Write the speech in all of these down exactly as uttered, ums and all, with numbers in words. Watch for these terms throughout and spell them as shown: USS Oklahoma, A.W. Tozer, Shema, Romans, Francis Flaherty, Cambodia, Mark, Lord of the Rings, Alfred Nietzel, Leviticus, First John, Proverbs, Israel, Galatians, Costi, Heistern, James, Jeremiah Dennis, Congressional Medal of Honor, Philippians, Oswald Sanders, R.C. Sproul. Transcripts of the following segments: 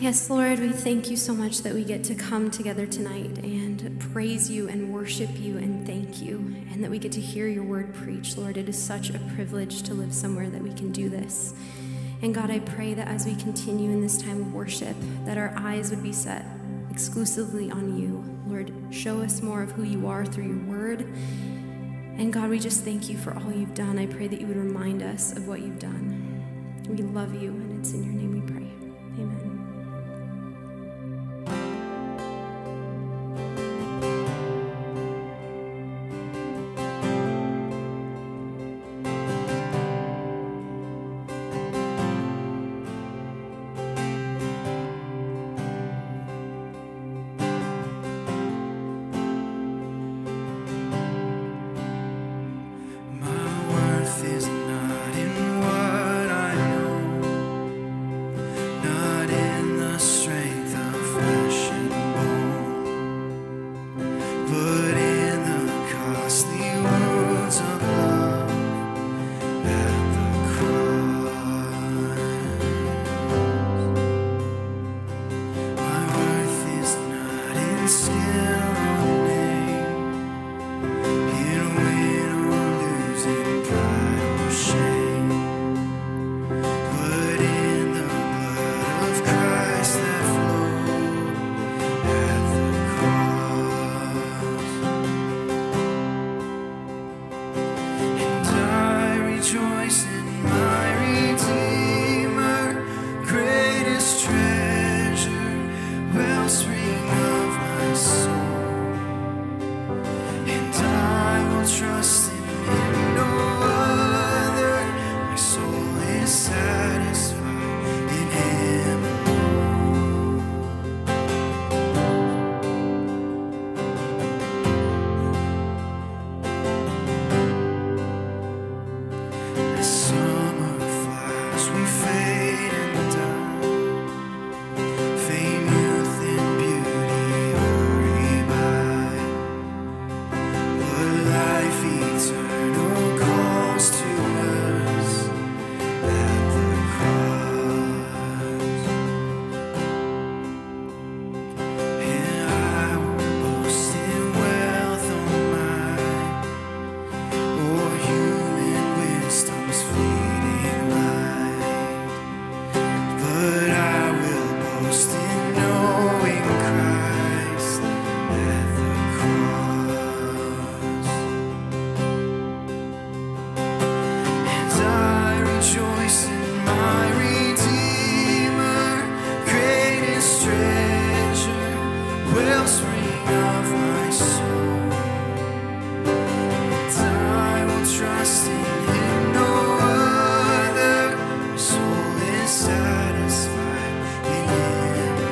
Yes, Lord, we thank you so much that we get to come together tonight and praise you and worship you and thank you, and that we get to hear your word preached. Lord, it is such a privilege to live somewhere that we can do this. And God, I pray that as we continue in this time of worship, that our eyes would be set exclusively on you. Lord, show us more of who you are through your word. And God, we just thank you for all you've done. I pray that you would remind us of what you've done. We love you, and it's in your name we pray. Satisfied in Him.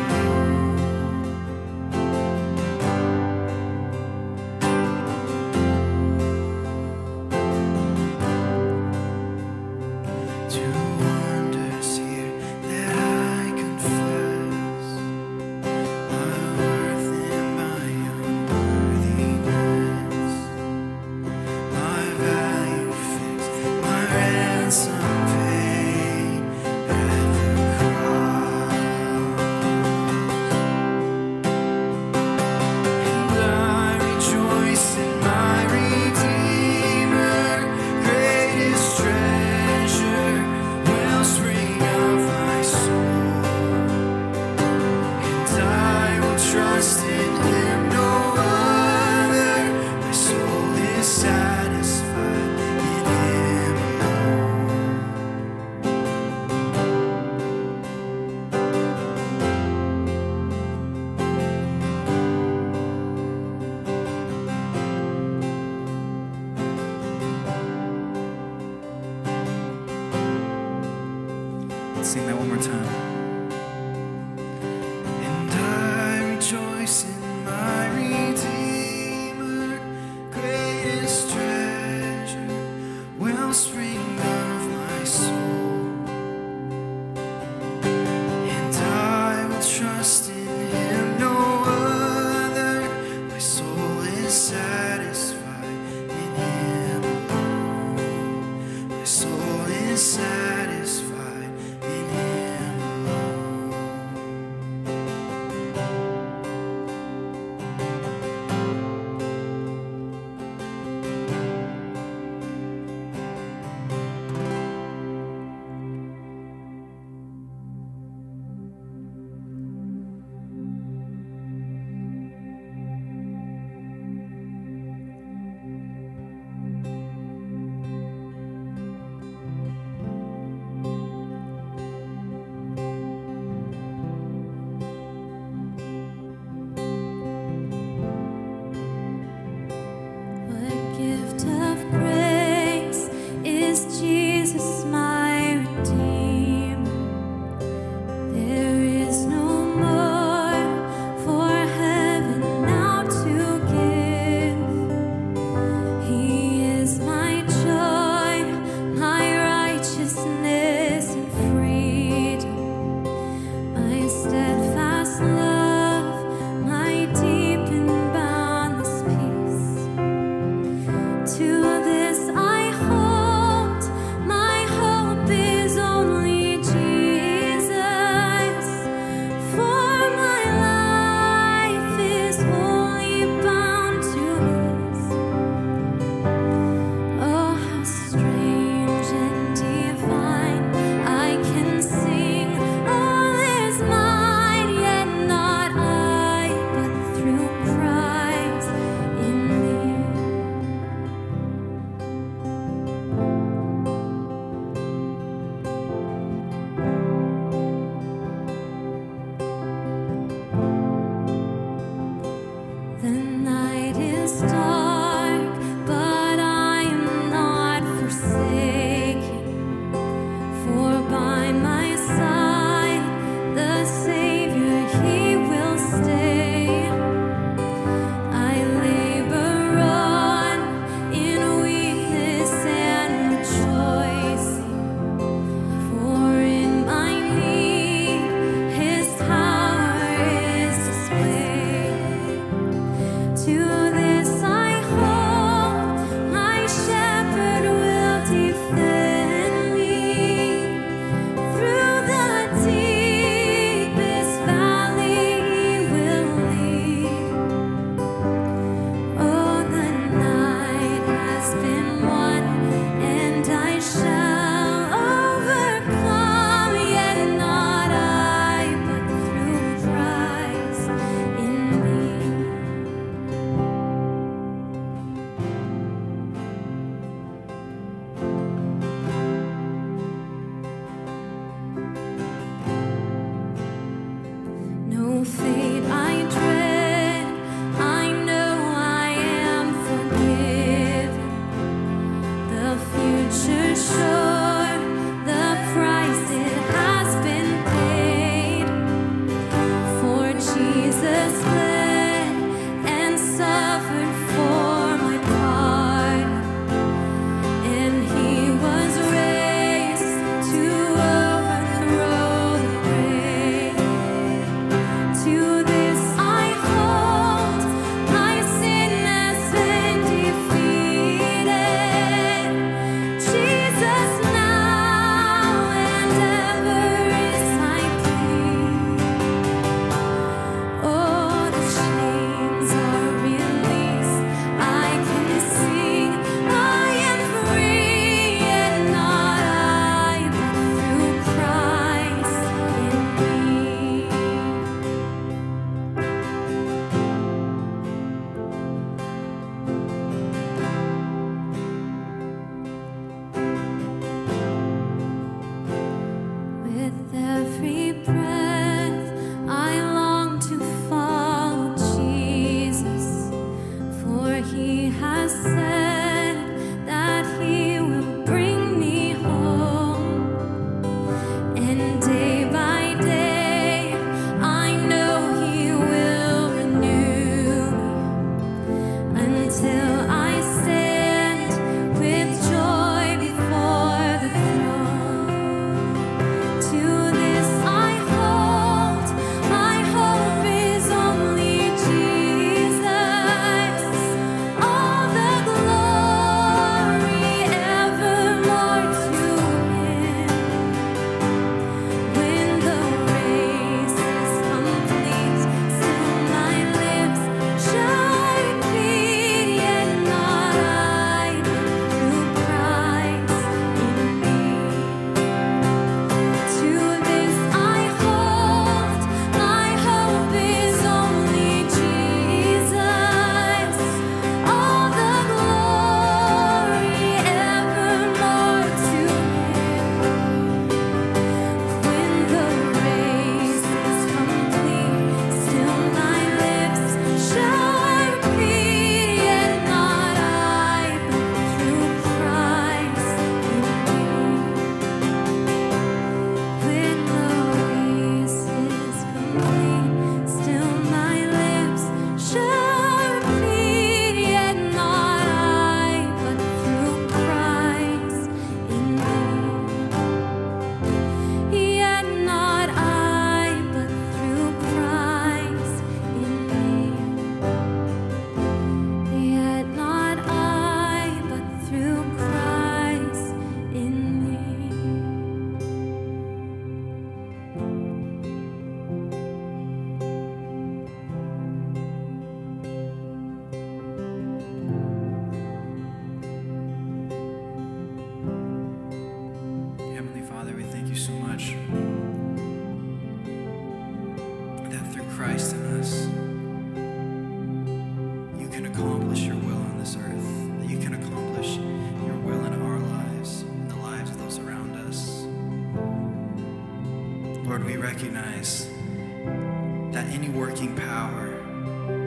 any working power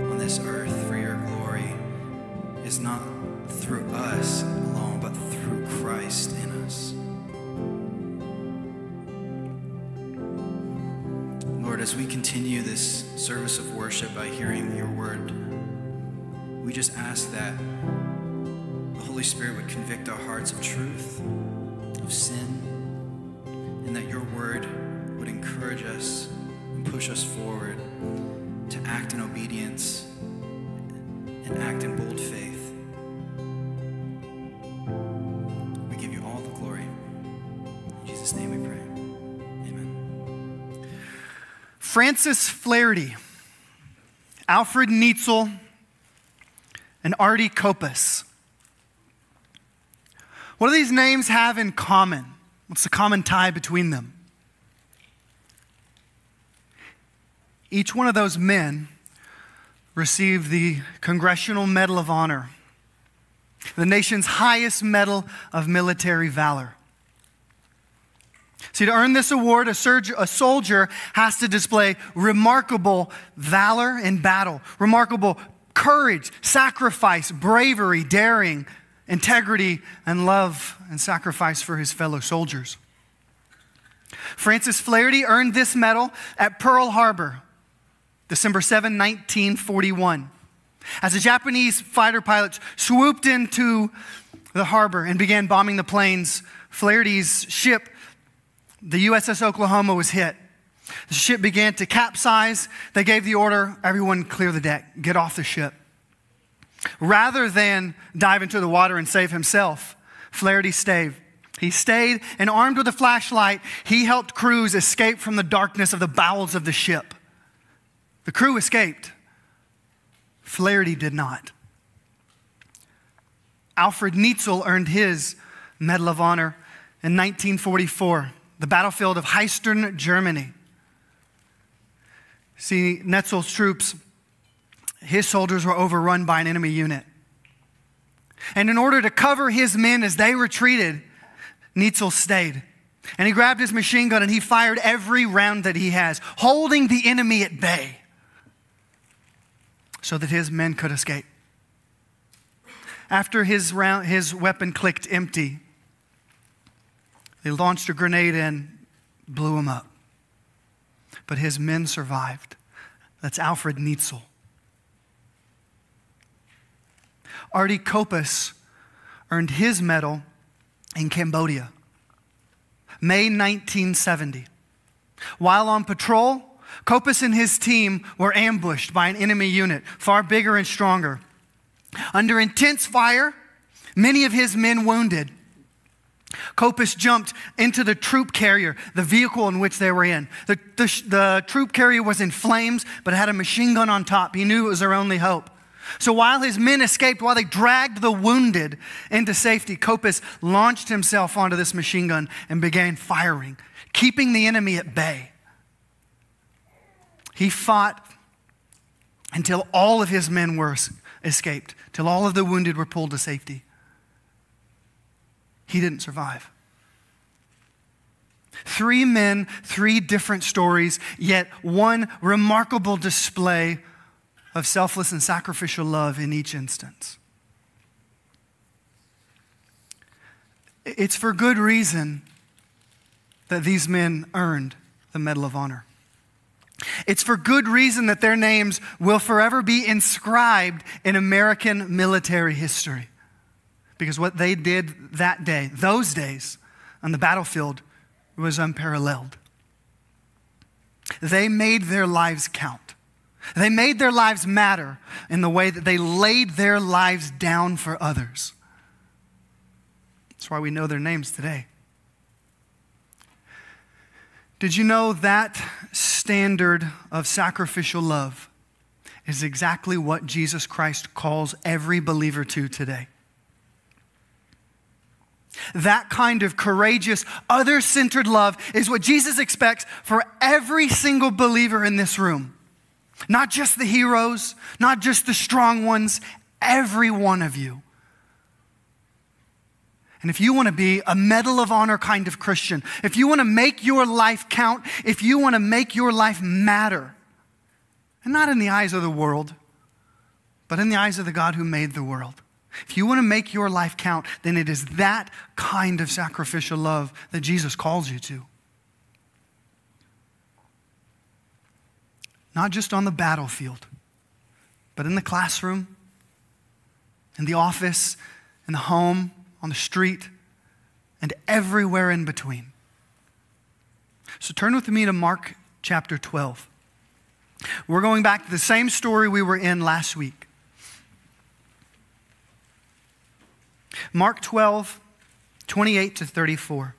on this earth for your glory is not through us alone, but through Christ in us. Lord, as we continue this service of worship by hearing your word, we just ask that the Holy Spirit would convict our hearts of truth, of sin, and that your word would encourage us and push us forward to act in obedience and act in bold faith. We give you all the glory. In Jesus' name we pray. Amen. Francis Flaherty, Alfred Nietzel, and Artie Kopas. What do these names have in common? What's the common tie between them? Each one of those men received the Congressional Medal of Honor, the nation's highest medal of military valor. See, to earn this award, a, surge, a soldier has to display remarkable valor in battle, remarkable courage, sacrifice, bravery, daring, integrity, and love and sacrifice for his fellow soldiers. Francis Flaherty earned this medal at Pearl Harbor, December seventh, nineteen forty-one, as a Japanese fighter pilot swooped into the harbor and began bombing the planes. Flaherty's ship, the U S S Oklahoma, was hit. The ship began to capsize. They gave the order, everyone clear the deck, get off the ship. Rather than dive into the water and save himself, Flaherty stayed. He stayed, and armed with a flashlight, he helped crews escape from the darkness of the bowels of the ship. The crew escaped. Flaherty did not. Alfred Nietzel earned his Medal of Honor in nineteen forty-four, the battlefield of Heistern, Germany. See, Nietzel's troops, his soldiers were overrun by an enemy unit. And in order to cover his men as they retreated, Nietzel stayed. And he grabbed his machine gun and he fired every round that he has, holding the enemy at bay so that his men could escape. After his, round, his weapon clicked empty, they launched a grenade and blew him up. But his men survived. That's Alfred Nietzel. Artie Kopas earned his medal in Cambodia, May nineteen seventy. While on patrol, Kopas and his team were ambushed by an enemy unit, far bigger and stronger. Under intense fire, many of his men wounded. Kopas jumped into the troop carrier, the vehicle in which they were in. The, the, the troop carrier was in flames, but it had a machine gun on top. He knew it was their only hope. So while his men escaped, while they dragged the wounded into safety, Kopas launched himself onto this machine gun and began firing, keeping the enemy at bay. He fought until all of his men were escaped, till all of the wounded were pulled to safety. He didn't survive. Three men, three different stories, yet one remarkable display of selfless and sacrificial love in each instance. It's for good reason that these men earned the Medal of Honor. It's for good reason that their names will forever be inscribed in American military history, because what they did that day, those days, on the battlefield was unparalleled. They made their lives count. They made their lives matter in the way that they laid their lives down for others. That's why we know their names today. Did you know that standard of sacrificial love is exactly what Jesus Christ calls every believer to today? That kind of courageous, other-centered love is what Jesus expects for every single believer in this room. Not just the heroes, not just the strong ones, every one of you. And if you want to be a Medal of Honor kind of Christian, if you want to make your life count, if you want to make your life matter, and not in the eyes of the world, but in the eyes of the God who made the world. If you want to make your life count, then it is that kind of sacrificial love that Jesus calls you to. Not just on the battlefield, but in the classroom, in the office, in the home, on the street, and everywhere in between. So turn with me to Mark chapter twelve. We're going back to the same story we were in last week. Mark twelve, twenty-eight to thirty-four.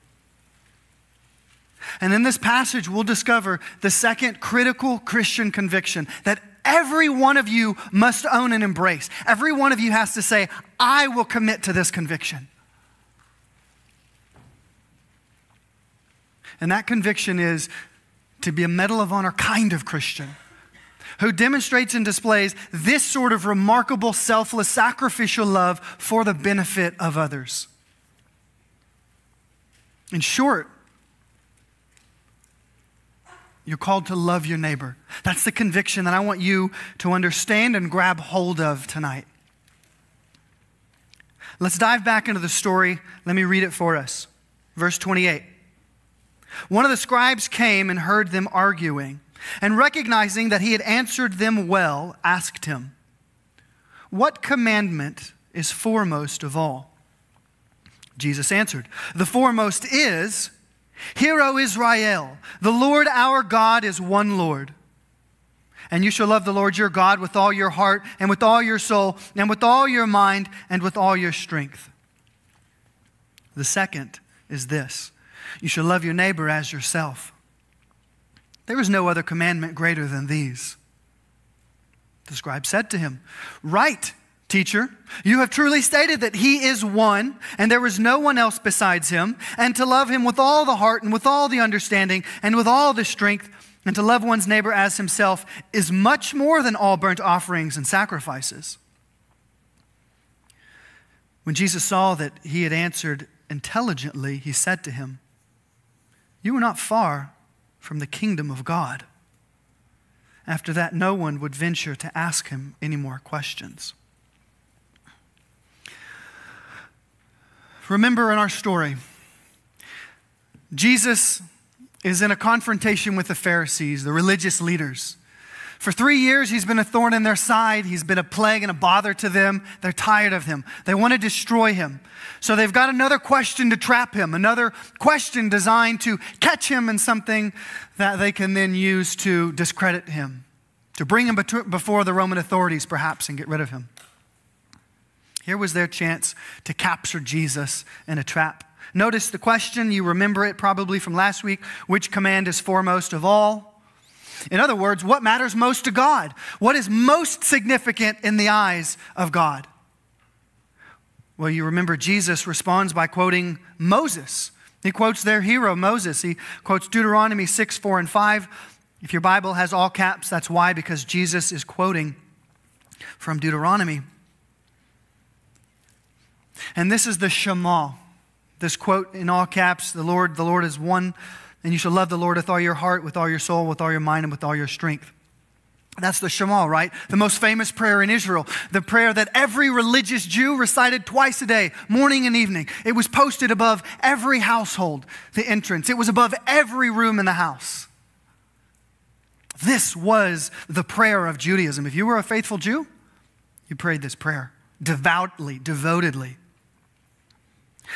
And in this passage, we'll discover the second critical Christian conviction that every one of you must own and embrace. Every one of you has to say, I will commit to this conviction. And that conviction is to be a Medal of Honor kind of Christian who demonstrates and displays this sort of remarkable, selfless, sacrificial love for the benefit of others. In short, you're called to love your neighbor. That's the conviction that I want you to understand and grab hold of tonight. Let's dive back into the story. Let me read it for us. Verse twenty-eight. One of the scribes came and heard them arguing, and recognizing that he had answered them well, asked him, "What commandment is foremost of all?" Jesus answered, "The foremost is, 'Hear, O Israel, the Lord our God is one Lord. And you shall love the Lord your God with all your heart and with all your soul and with all your mind and with all your strength.' The second is this: you shall love your neighbor as yourself. There is no other commandment greater than these." The scribe said to him, "Right, teacher, you have truly stated that he is one, and there is no one else besides him, and to love him with all the heart and with all the understanding and with all the strength, and to love one's neighbor as himself is much more than all burnt offerings and sacrifices." When Jesus saw that he had answered intelligently, he said to him, "You are not far from the kingdom of God." After that, no one would venture to ask him any more questions. Remember in our story, Jesus is in a confrontation with the Pharisees, the religious leaders. For three years, he's been a thorn in their side. He's been a plague and a bother to them. They're tired of him. They want to destroy him. So they've got another question to trap him, another question designed to catch him in something that they can then use to discredit him, to bring him before the Roman authorities perhaps and get rid of him. Here was their chance to capture Jesus in a trap. Notice the question. You remember it probably from last week. Which command is foremost of all? In other words, what matters most to God? What is most significant in the eyes of God? Well, you remember Jesus responds by quoting Moses. He quotes their hero, Moses. He quotes Deuteronomy six, four, and five. If your Bible has all caps, that's why, because Jesus is quoting from Deuteronomy. And this is the Shema. This quote in all caps, the Lord, the Lord is one. And you shall love the Lord with all your heart, with all your soul, with all your mind, and with all your strength. That's the Shema, right? The most famous prayer in Israel. The prayer that every religious Jew recited twice a day, morning and evening. It was posted above every household, the entrance. It was above every room in the house. This was the prayer of Judaism. If you were a faithful Jew, you prayed this prayer devoutly, devotedly.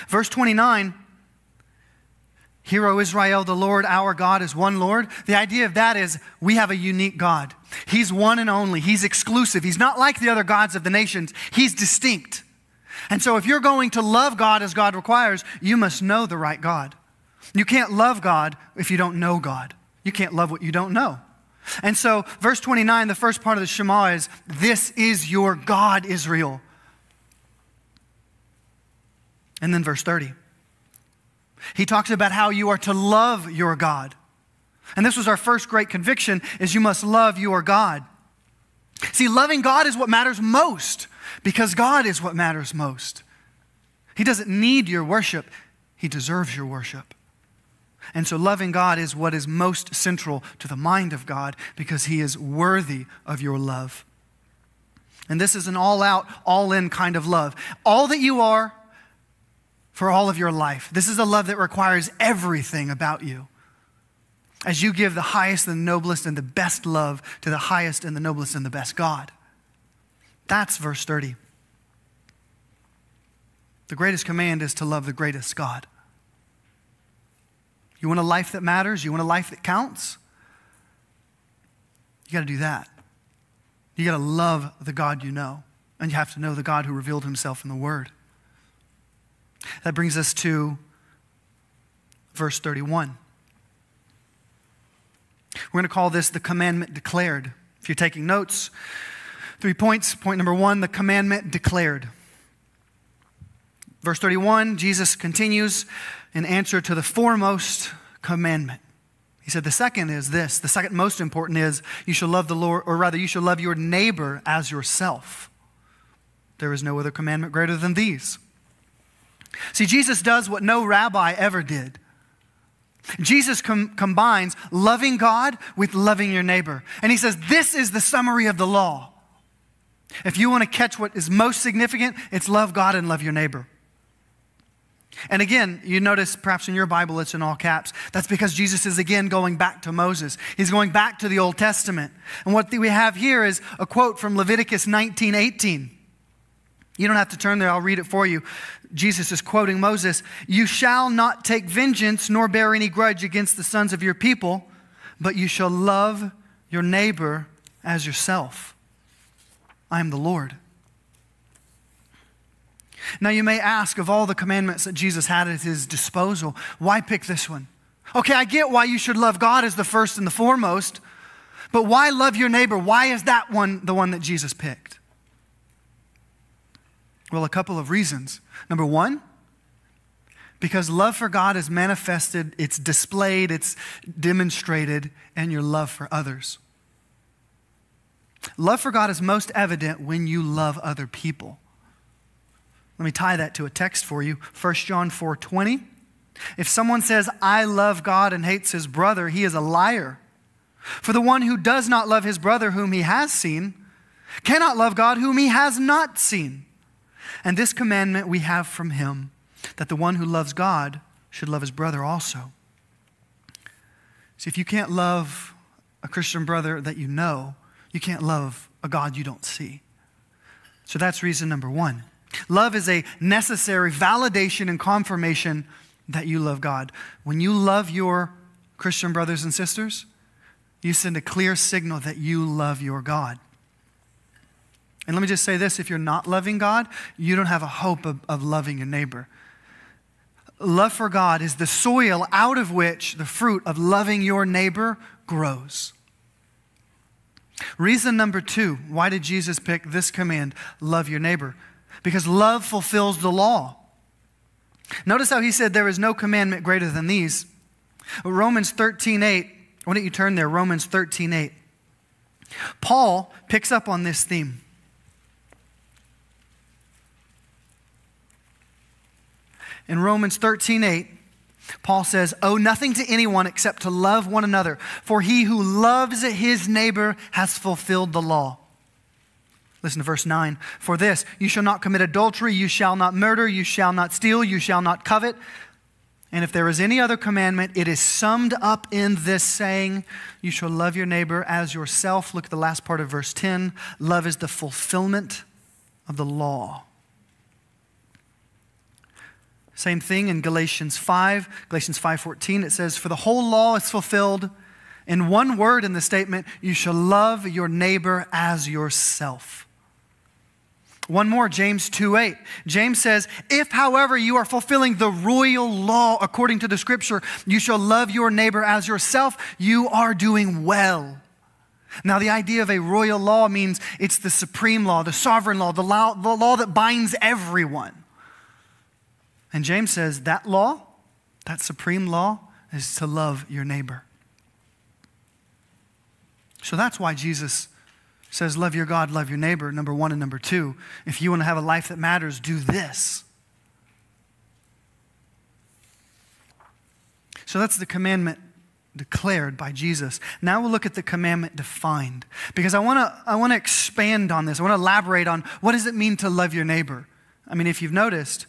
Verse twenty-nine says, "Hear, O Israel, the Lord our God is one Lord." The idea of that is we have a unique God. He's one and only. He's exclusive. He's not like the other gods of the nations. He's distinct. And so if you're going to love God as God requires, you must know the right God. You can't love God if you don't know God. You can't love what you don't know. And so verse twenty-nine, the first part of the Shema is, "This is your God, Israel." And then verse thirty. He talks about how you are to love your God. And this was our first great conviction, is you must love your God. See, loving God is what matters most, because God is what matters most. He doesn't need your worship. He deserves your worship. And so loving God is what is most central to the mind of God, because he is worthy of your love. And this is an all-out, all-in kind of love. All that you are for all of your life. This is a love that requires everything about you. As you give the highest and the noblest and the best love to the highest and the noblest and the best God. That's verse thirty. The greatest command is to love the greatest God. You want a life that matters? You want a life that counts? You got to do that. You got to love the God you know. And you have to know the God who revealed himself in the Word. That brings us to verse thirty-one. We're going to call this the commandment declared. If you're taking notes, three points. Point number one, the commandment declared. Verse thirty-one, Jesus continues in answer to the foremost commandment. He said, the second is this. The second most important is you shall love the Lord, or rather you shall love your neighbor as yourself. There is no other commandment greater than these. See, Jesus does what no rabbi ever did. Jesus com- combines loving God with loving your neighbor. And he says, this is the summary of the law. If you want to catch what is most significant, it's love God and love your neighbor. And again, you notice perhaps in your Bible it's in all caps. That's because Jesus is again going back to Moses. He's going back to the Old Testament. And what we have here is a quote from Leviticus nineteen eighteen. You don't have to turn there, I'll read it for you. Jesus is quoting Moses, "You shall not take vengeance nor bear any grudge against the sons of your people, but you shall love your neighbor as yourself. I am the Lord." Now you may ask, of all the commandments that Jesus had at his disposal, why pick this one? Okay, I get why you should love God as the first and the foremost, but why love your neighbor? Why is that one the one that Jesus picked? Well, a couple of reasons. Number one, because love for God is manifested, it's displayed, it's demonstrated in your love for others. Love for God is most evident when you love other people. Let me tie that to a text for you. First John four twenty. If someone says, I love God and hates his brother, he is a liar. For the one who does not love his brother whom he has seen cannot love God whom he has not seen. And this commandment we have from him, that the one who loves God should love his brother also. See, if you can't love a Christian brother that you know, you can't love a God you don't see. So that's reason number one. Love is a necessary validation and confirmation that you love God. When you love your Christian brothers and sisters, you send a clear signal that you love your God. And let me just say this, if you're not loving God, you don't have a hope of, of loving your neighbor. Love for God is the soil out of which the fruit of loving your neighbor grows. Reason number two, why did Jesus pick this command, love your neighbor? Because love fulfills the law. Notice how he said there is no commandment greater than these. Romans thirteen eight, why don't you turn there, Romans thirteen eight. Paul picks up on this theme. In Romans thirteen eight, Paul says, owe nothing to anyone except to love one another, for he who loves his neighbor has fulfilled the law. Listen to verse nine. For this, you shall not commit adultery, you shall not murder, you shall not steal, you shall not covet. And if there is any other commandment, it is summed up in this saying, you shall love your neighbor as yourself. Look at the last part of verse ten. Love is the fulfillment of the law. Same thing in Galatians five, Galatians five fourteen, it says, for the whole law is fulfilled in one word in the statement, you shall love your neighbor as yourself. One more, James two eight. James says, if however you are fulfilling the royal law according to the scripture, you shall love your neighbor as yourself, you are doing well. Now the idea of a royal law means it's the supreme law, the sovereign law, the law, the law that binds everyone. And James says that law, that supreme law, is to love your neighbor. So that's why Jesus says, love your God, love your neighbor, number one and number two. If you want to have a life that matters, do this. So that's the commandment declared by Jesus. Now we'll look at the commandment defined, because I want to I want to expand on this. I want to elaborate on what does it mean to love your neighbor. I mean, if you've noticed,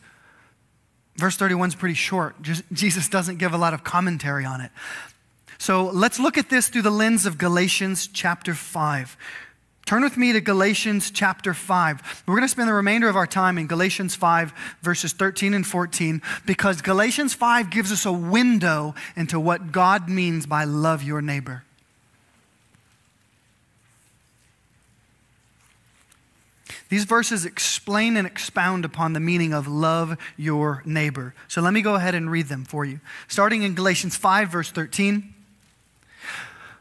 verse thirty-one is pretty short. Just, Jesus doesn't give a lot of commentary on it. So let's look at this through the lens of Galatians chapter five. Turn with me to Galatians chapter five. We're going to spend the remainder of our time in Galatians five, verses thirteen and fourteen, because Galatians five gives us a window into what God means by love your neighbor. These verses explain and expound upon the meaning of love your neighbor. So let me go ahead and read them for you. Starting in Galatians five, verse thirteen.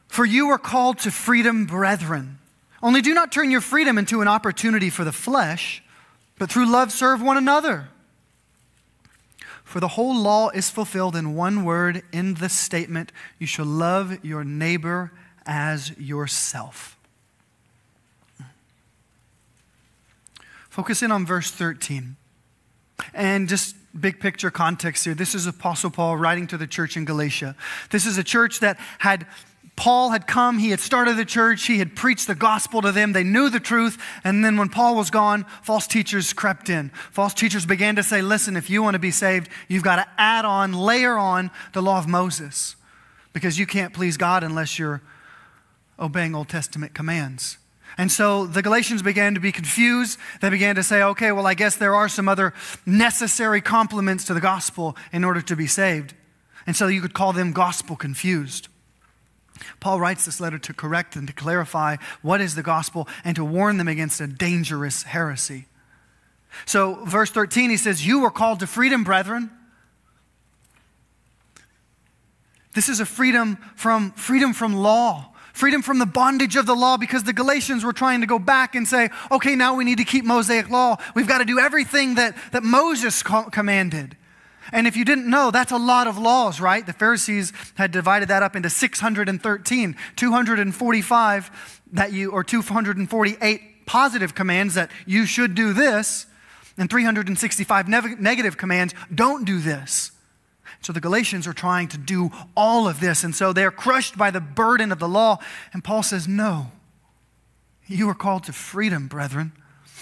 For you are called to freedom, brethren. Only do not turn your freedom into an opportunity for the flesh, but through love serve one another. For the whole law is fulfilled in one word, in the statement, you shall love your neighbor as yourself. Focus in on verse thirteen. And just big picture context here. This is Apostle Paul writing to the church in Galatia. This is a church that had... Paul had come, he had started the church, he had preached the gospel to them, they knew the truth, and then when Paul was gone, false teachers crept in. False teachers began to say, listen, if you want to be saved, you've got to add on, layer on the law of Moses, because you can't please God unless you're obeying Old Testament commands. And so the Galatians began to be confused. They began to say, okay, well, I guess there are some other necessary complements to the gospel in order to be saved. And so you could call them gospel confused. Paul writes this letter to correct and to clarify what is the gospel and to warn them against a dangerous heresy. So verse thirteen, he says, you were called to freedom, brethren. This is a freedom from, freedom from law, freedom from the bondage of the law, because the Galatians were trying to go back and say, okay, now we need to keep Mosaic law. We've got to do everything that, that Moses commanded. And if you didn't know, that's a lot of laws, right? The Pharisees had divided that up into six hundred thirteen, two hundred forty-five that you, or two hundred forty-eight positive commands that you should do this, and three hundred sixty-five ne- negative commands, don't do this. So the Galatians are trying to do all of this, and so they're crushed by the burden of the law. And Paul says, no, you are called to freedom, brethren.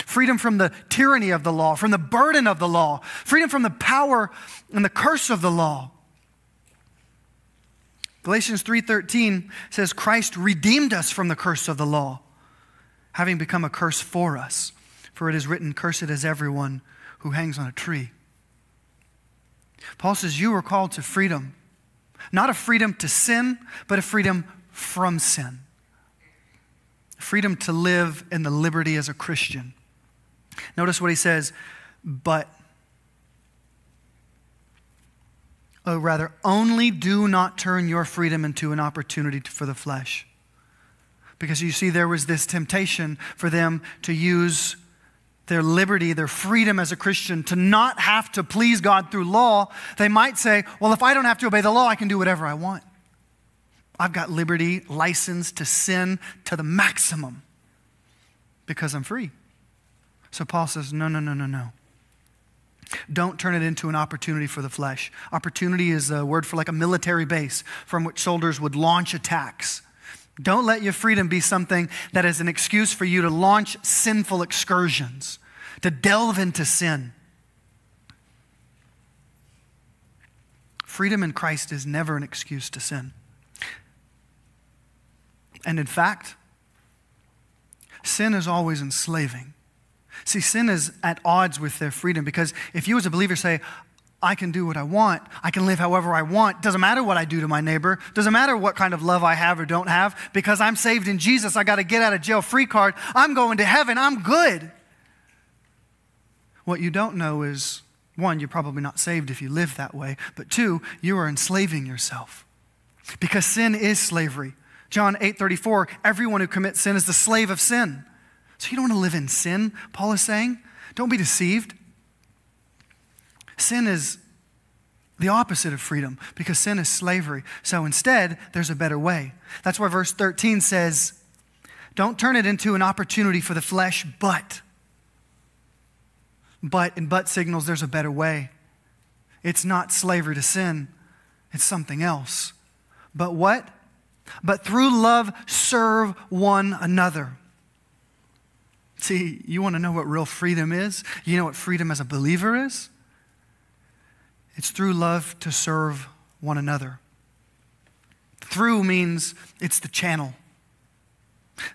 Freedom from the tyranny of the law, from the burden of the law, freedom from the power and the curse of the law. Galatians three thirteen says, Christ redeemed us from the curse of the law, having become a curse for us. For it is written, cursed is everyone who hangs on a tree. Paul says, you were called to freedom. Not a freedom to sin, but a freedom from sin. Freedom to live in the liberty as a Christian. Notice what he says, but, oh, rather, only do not turn your freedom into an opportunity for the flesh. Because you see, there was this temptation for them to use their liberty, their freedom as a Christian, to not have to please God through law. They might say, well, if I don't have to obey the law, I can do whatever I want. I've got liberty, license to sin to the maximum because I'm free. So Paul says, no, no, no, no, no. Don't turn it into an opportunity for the flesh. Opportunity is a word for like a military base from which soldiers would launch attacks. Don't let your freedom be something that is an excuse for you to launch sinful excursions, to delve into sin. Freedom in Christ is never an excuse to sin. And in fact, sin is always enslaving. See, sin is at odds with their freedom, because if you as a believer say, I can do what I want, I can live however I want, doesn't matter what I do to my neighbor, doesn't matter what kind of love I have or don't have, because I'm saved in Jesus, I got a get out of jail free card, I'm going to heaven, I'm good. What you don't know is, one, you're probably not saved if you live that way, but two, you are enslaving yourself, because sin is slavery. John eight thirty-four, everyone who commits sin is the slave of sin. So you don't want to live in sin, Paul is saying. Don't be deceived. Sin is the opposite of freedom, because sin is slavery. So instead, there's a better way. That's why verse thirteen says, don't turn it into an opportunity for the flesh, but. But in but signals, there's a better way. It's not slavery to sin. It's something else. But what? But through love, serve one another. See, you want to know what real freedom is? You know what freedom as a believer is? It's through love to serve one another. Through means it's the channel.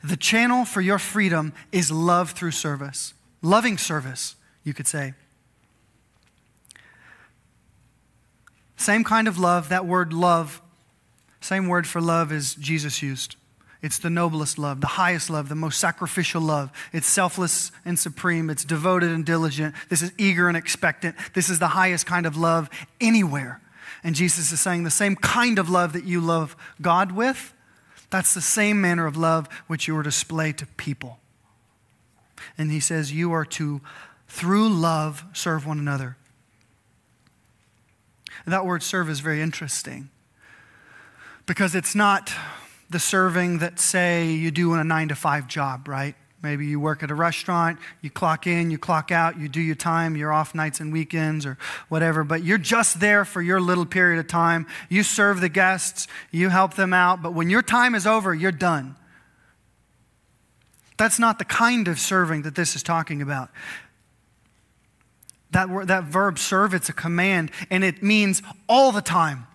The channel for your freedom is love through service. Loving service, you could say. Same kind of love, that word love, same word for love as Jesus used. It's the noblest love, the highest love, the most sacrificial love. It's selfless and supreme. It's devoted and diligent. This is eager and expectant. This is the highest kind of love anywhere. And Jesus is saying the same kind of love that you love God with, that's the same manner of love which you are to display to people. And he says you are to, through love, serve one another. And that word serve is very interesting because it's not the serving that, say, you do in a nine to five job, right? Maybe you work at a restaurant, you clock in, you clock out, you do your time, you're off nights and weekends or whatever, but you're just there for your little period of time. You serve the guests, you help them out, but when your time is over, you're done. That's not the kind of serving that this is talking about. That, word, that verb serve, it's a command, and it means all the time.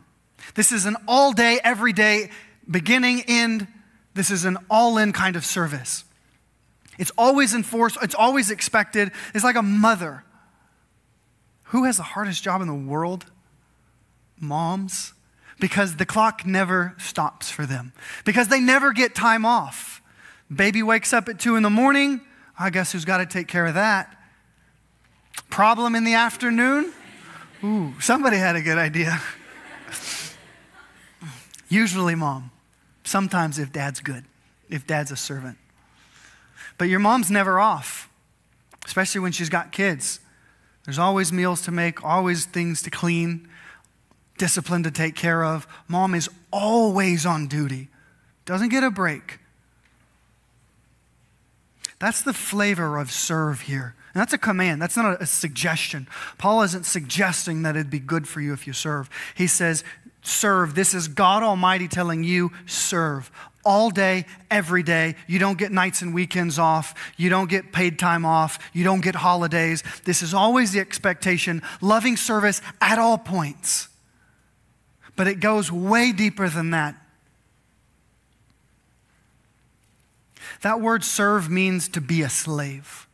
This is an all-day, everyday, beginning, end. This is an all-in kind of service. It's always enforced. It's always expected. It's like a mother. Who has the hardest job in the world? Moms. Because the clock never stops for them. Because they never get time off. Baby wakes up at two in the morning. I guess who's got to take care of that? Problem in the afternoon? Ooh, somebody had a good idea. Usually mom. Sometimes if dad's good, if dad's a servant. But your mom's never off, especially when she's got kids. There's always meals to make, always things to clean, discipline to take care of. Mom is always on duty, doesn't get a break. That's the flavor of serve here. And that's a command. That's not a suggestion. Paul isn't suggesting that it'd be good for you if you serve. He says, serve. This is God Almighty telling you, serve. All day, every day. You don't get nights and weekends off. You don't get paid time off. You don't get holidays. This is always the expectation. Loving service at all points. But it goes way deeper than that. That word serve means to be a slave.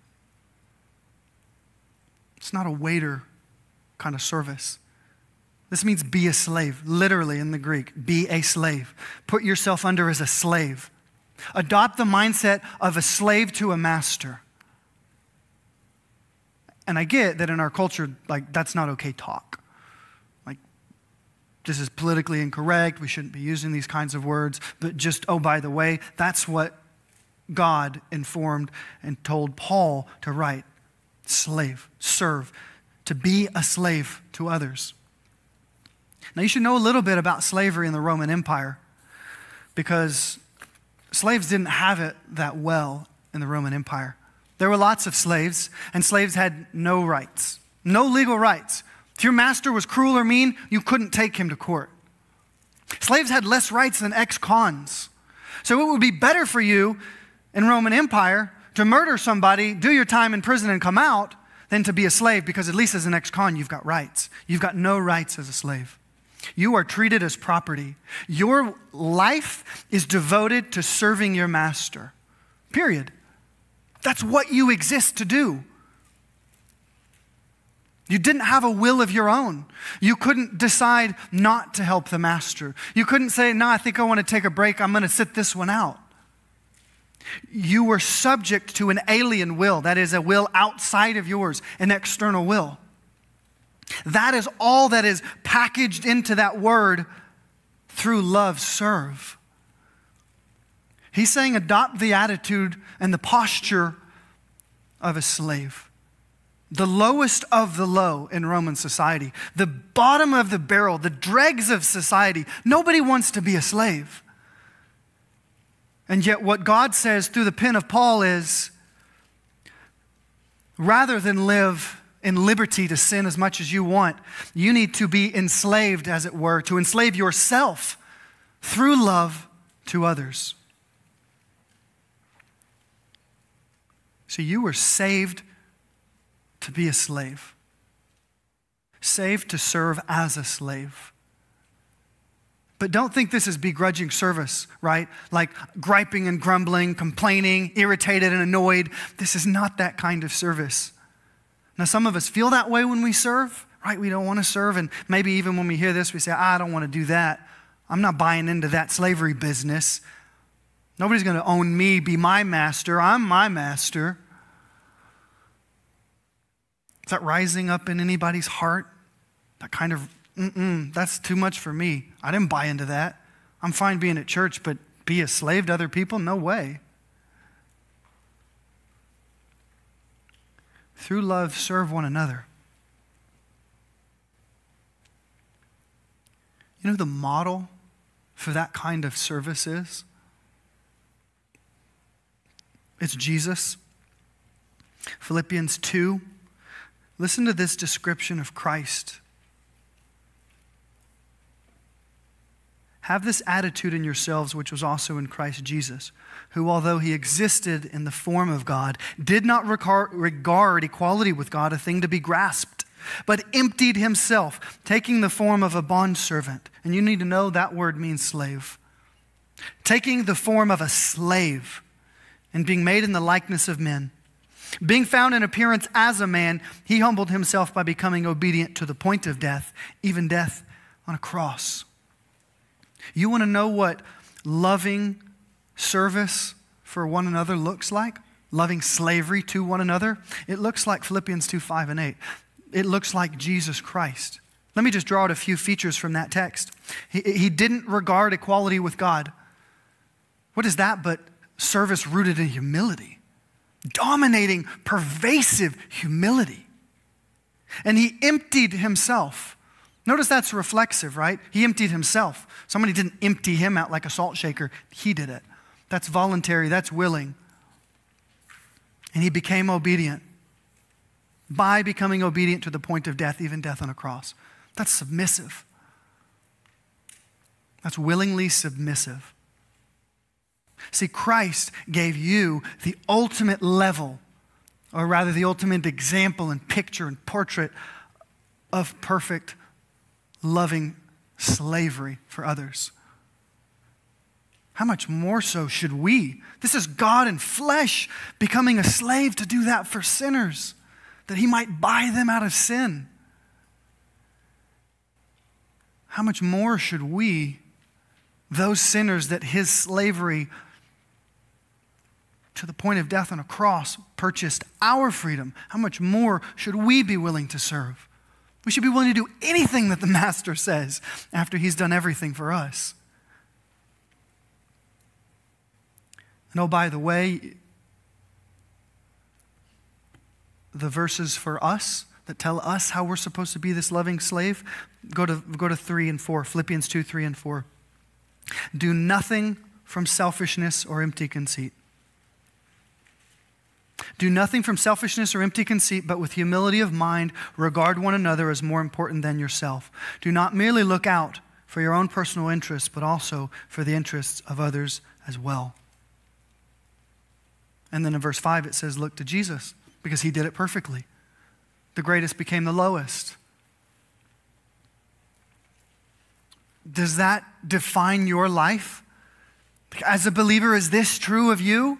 It's not a waiter kind of service. This means be a slave, literally in the Greek, be a slave. Put yourself under as a slave. Adopt the mindset of a slave to a master. And I get that in our culture, like, that's not okay talk. Like, this is politically incorrect. We shouldn't be using these kinds of words. But just, oh, by the way, that's what God informed and told Paul to write. Slave, serve, to be a slave to others. Now, you should know a little bit about slavery in the Roman Empire because slaves didn't have it that well in the Roman Empire. There were lots of slaves, and slaves had no rights, no legal rights. If your master was cruel or mean, you couldn't take him to court. Slaves had less rights than ex-cons. So it would be better for you in Roman Empire to murder somebody, do your time in prison, and come out than to be a slave because at least as an ex-con, you've got rights. You've got no rights as a slave. You are treated as property. Your life is devoted to serving your master, period. That's what you exist to do. You didn't have a will of your own. You couldn't decide not to help the master. You couldn't say, no, I think I want to take a break. I'm going to sit this one out. You were subject to an alien will. That is a will outside of yours, an external will. That is all that is packaged into that word, through love, serve. He's saying adopt the attitude and the posture of a slave. The lowest of the low in Roman society. The bottom of the barrel, the dregs of society. Nobody wants to be a slave. And yet what God says through the pen of Paul is, rather than live in liberty to sin as much as you want. You need to be enslaved, as it were, to enslave yourself through love to others. So you were saved to be a slave. Saved to serve as a slave. But don't think this is begrudging service, right? Like griping and grumbling, complaining, irritated and annoyed. This is not that kind of service. Now, some of us feel that way when we serve, right? We don't want to serve. And maybe even when we hear this, we say, I don't want to do that. I'm not buying into that slavery business. Nobody's going to own me, be my master. I'm my master. Is that rising up in anybody's heart? That kind of, mm-mm, that's too much for me. I didn't buy into that. I'm fine being at church, but be a slave to other people? No way. Through love, serve one another. You know the model for that kind of service is? It's Jesus. Philippians two. Listen to this description of Christ. Have this attitude in yourselves, which was also in Christ Jesus, who, although he existed in the form of God, did not regard equality with God a thing to be grasped, but emptied himself, taking the form of a bondservant. And you need to know that word means slave. Taking the form of a slave and being made in the likeness of men. Being found in appearance as a man, he humbled himself by becoming obedient to the point of death, even death on a cross. You want to know what loving service for one another looks like? Loving slavery to one another? It looks like Philippians two, five and eight. It looks like Jesus Christ. Let me just draw out a few features from that text. He, he didn't regard equality with God. What is that but service rooted in humility? Dominating, pervasive humility. And he emptied himself. Notice that's reflexive, right? He emptied himself. Somebody didn't empty him out like a salt shaker. He did it. That's voluntary. That's willing. And he became obedient by becoming obedient to the point of death, even death on a cross. That's submissive. That's willingly submissive. See, Christ gave you the ultimate level, or rather the ultimate example and picture and portrait of perfect, loving slavery for others. How much more so should we? This is God in flesh becoming a slave to do that for sinners, that he might buy them out of sin. How much more should we, those sinners that his slavery to the point of death on a cross purchased our freedom, how much more should we be willing to serve? We should be willing to do anything that the Master says after he's done everything for us. And oh, by the way, the verses for us that tell us how we're supposed to be this loving slave, go to, go to three and four, Philippians two, three and four. Do nothing from selfishness or empty conceit. Do nothing from selfishness or empty conceit, but with humility of mind, regard one another as more important than yourself. Do not merely look out for your own personal interests, but also for the interests of others as well. And then in verse five, it says, look to Jesus, because he did it perfectly. The greatest became the lowest. Does that define your life? As a believer, is this true of you?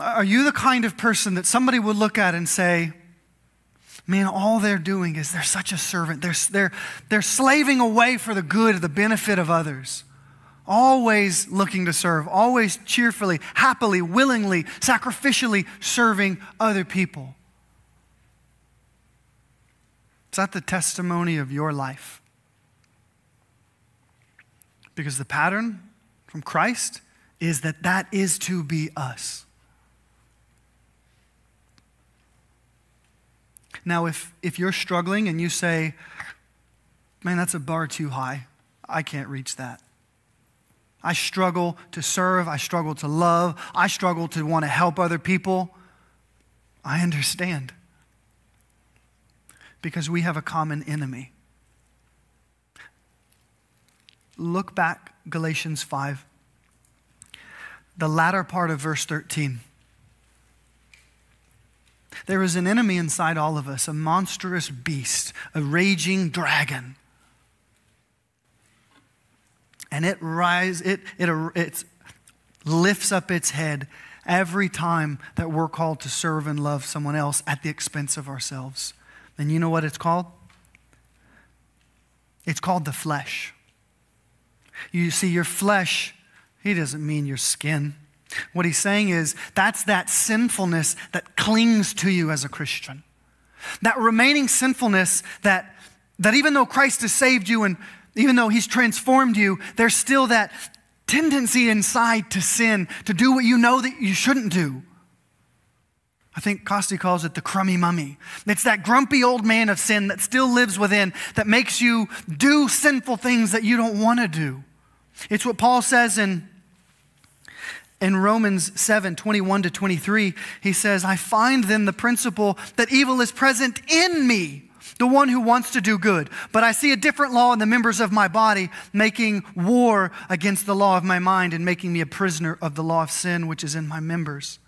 Are you the kind of person that somebody would look at and say, man, all they're doing is they're such a servant. They're, they're, they're slaving away for the good, the benefit of others. Always looking to serve, always cheerfully, happily, willingly, sacrificially serving other people. Is that the testimony of your life? Because the pattern from Christ is that that is to be us. Now, if, if you're struggling and you say, man, that's a bar too high. I can't reach that. I struggle to serve. I struggle to love. I struggle to want to help other people. I understand. because we have a common enemy. Look back, Galatians five, the latter part of verse thirteen. There is an enemy inside all of us, a monstrous beast, a raging dragon. And it rise, it, it, it lifts up its head every time that we're called to serve and love someone else at the expense of ourselves. And you know what it's called? It's called the flesh. You see, your flesh, he doesn't mean your skin. What he's saying is that's that sinfulness that clings to you as a Christian. That remaining sinfulness that, that even though Christ has saved you and even though he's transformed you, there's still that tendency inside to sin, to do what you know that you shouldn't do. I think Costi calls it the crummy mummy. It's that grumpy old man of sin that still lives within, that makes you do sinful things that you don't want to do. It's what Paul says in In Romans seven, twenty-one to twenty-three, he says, I find then the principle that evil is present in me, the one who wants to do good. But I see a different law in the members of my body, making war against the law of my mind and making me a prisoner of the law of sin, which is in my members.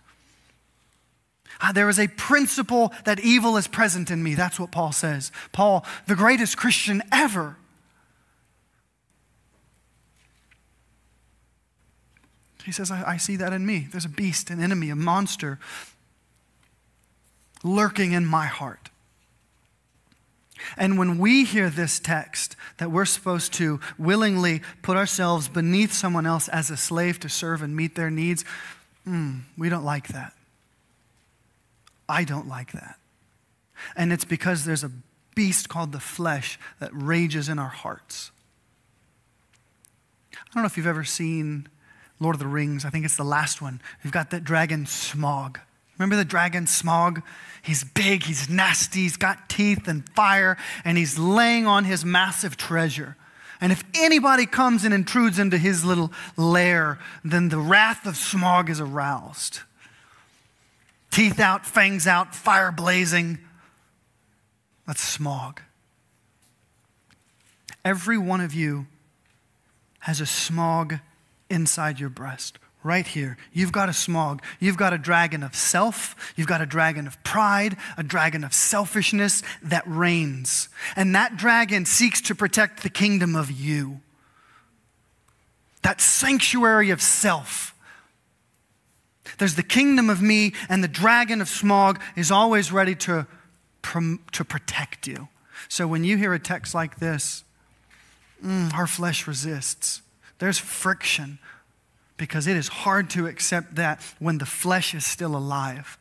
There is a principle that evil is present in me. That's what Paul says. Paul, the greatest Christian ever. He says, I, I see that in me. There's a beast, an enemy, a monster lurking in my heart. And when we hear this text that we're supposed to willingly put ourselves beneath someone else as a slave to serve and meet their needs, mm, we don't like that. I don't like that. And it's because there's a beast called the flesh that rages in our hearts. I don't know if you've ever seen Lord of the Rings, I think it's the last one. We've got that dragon Smog. Remember the dragon Smog? He's big, he's nasty, he's got teeth and fire, and he's laying on his massive treasure. And if anybody comes and intrudes into his little lair, then the wrath of Smog is aroused. Teeth out, fangs out, fire blazing. That's Smog. Every one of you has a Smog inside your breast, right here. You've got a Smog. You've got a dragon of self. You've got a dragon of pride, a dragon of selfishness that reigns. And that dragon seeks to protect the kingdom of you. That sanctuary of self. There's the kingdom of me, and the dragon of Smog is always ready to, to protect you. So when you hear a text like this, mm, our flesh resists. There's friction because it is hard to accept that when the flesh is still alive.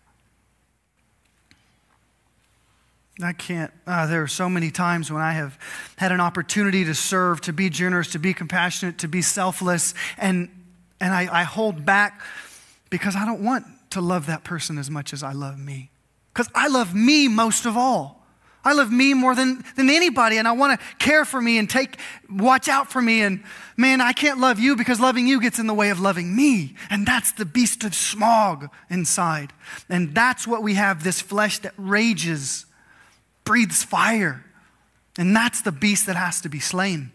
I can't, uh, there are so many times when I have had an opportunity to serve, to be generous, to be compassionate, to be selfless, and, and I, I hold back because I don't want to love that person as much as I love me. Because I love me most of all. I love me more than, than anybody, and I want to care for me and take, watch out for me. And man, I can't love you because loving you gets in the way of loving me. And that's the beast of Smog inside. And that's what we have, this flesh that rages, breathes fire. And that's the beast that has to be slain.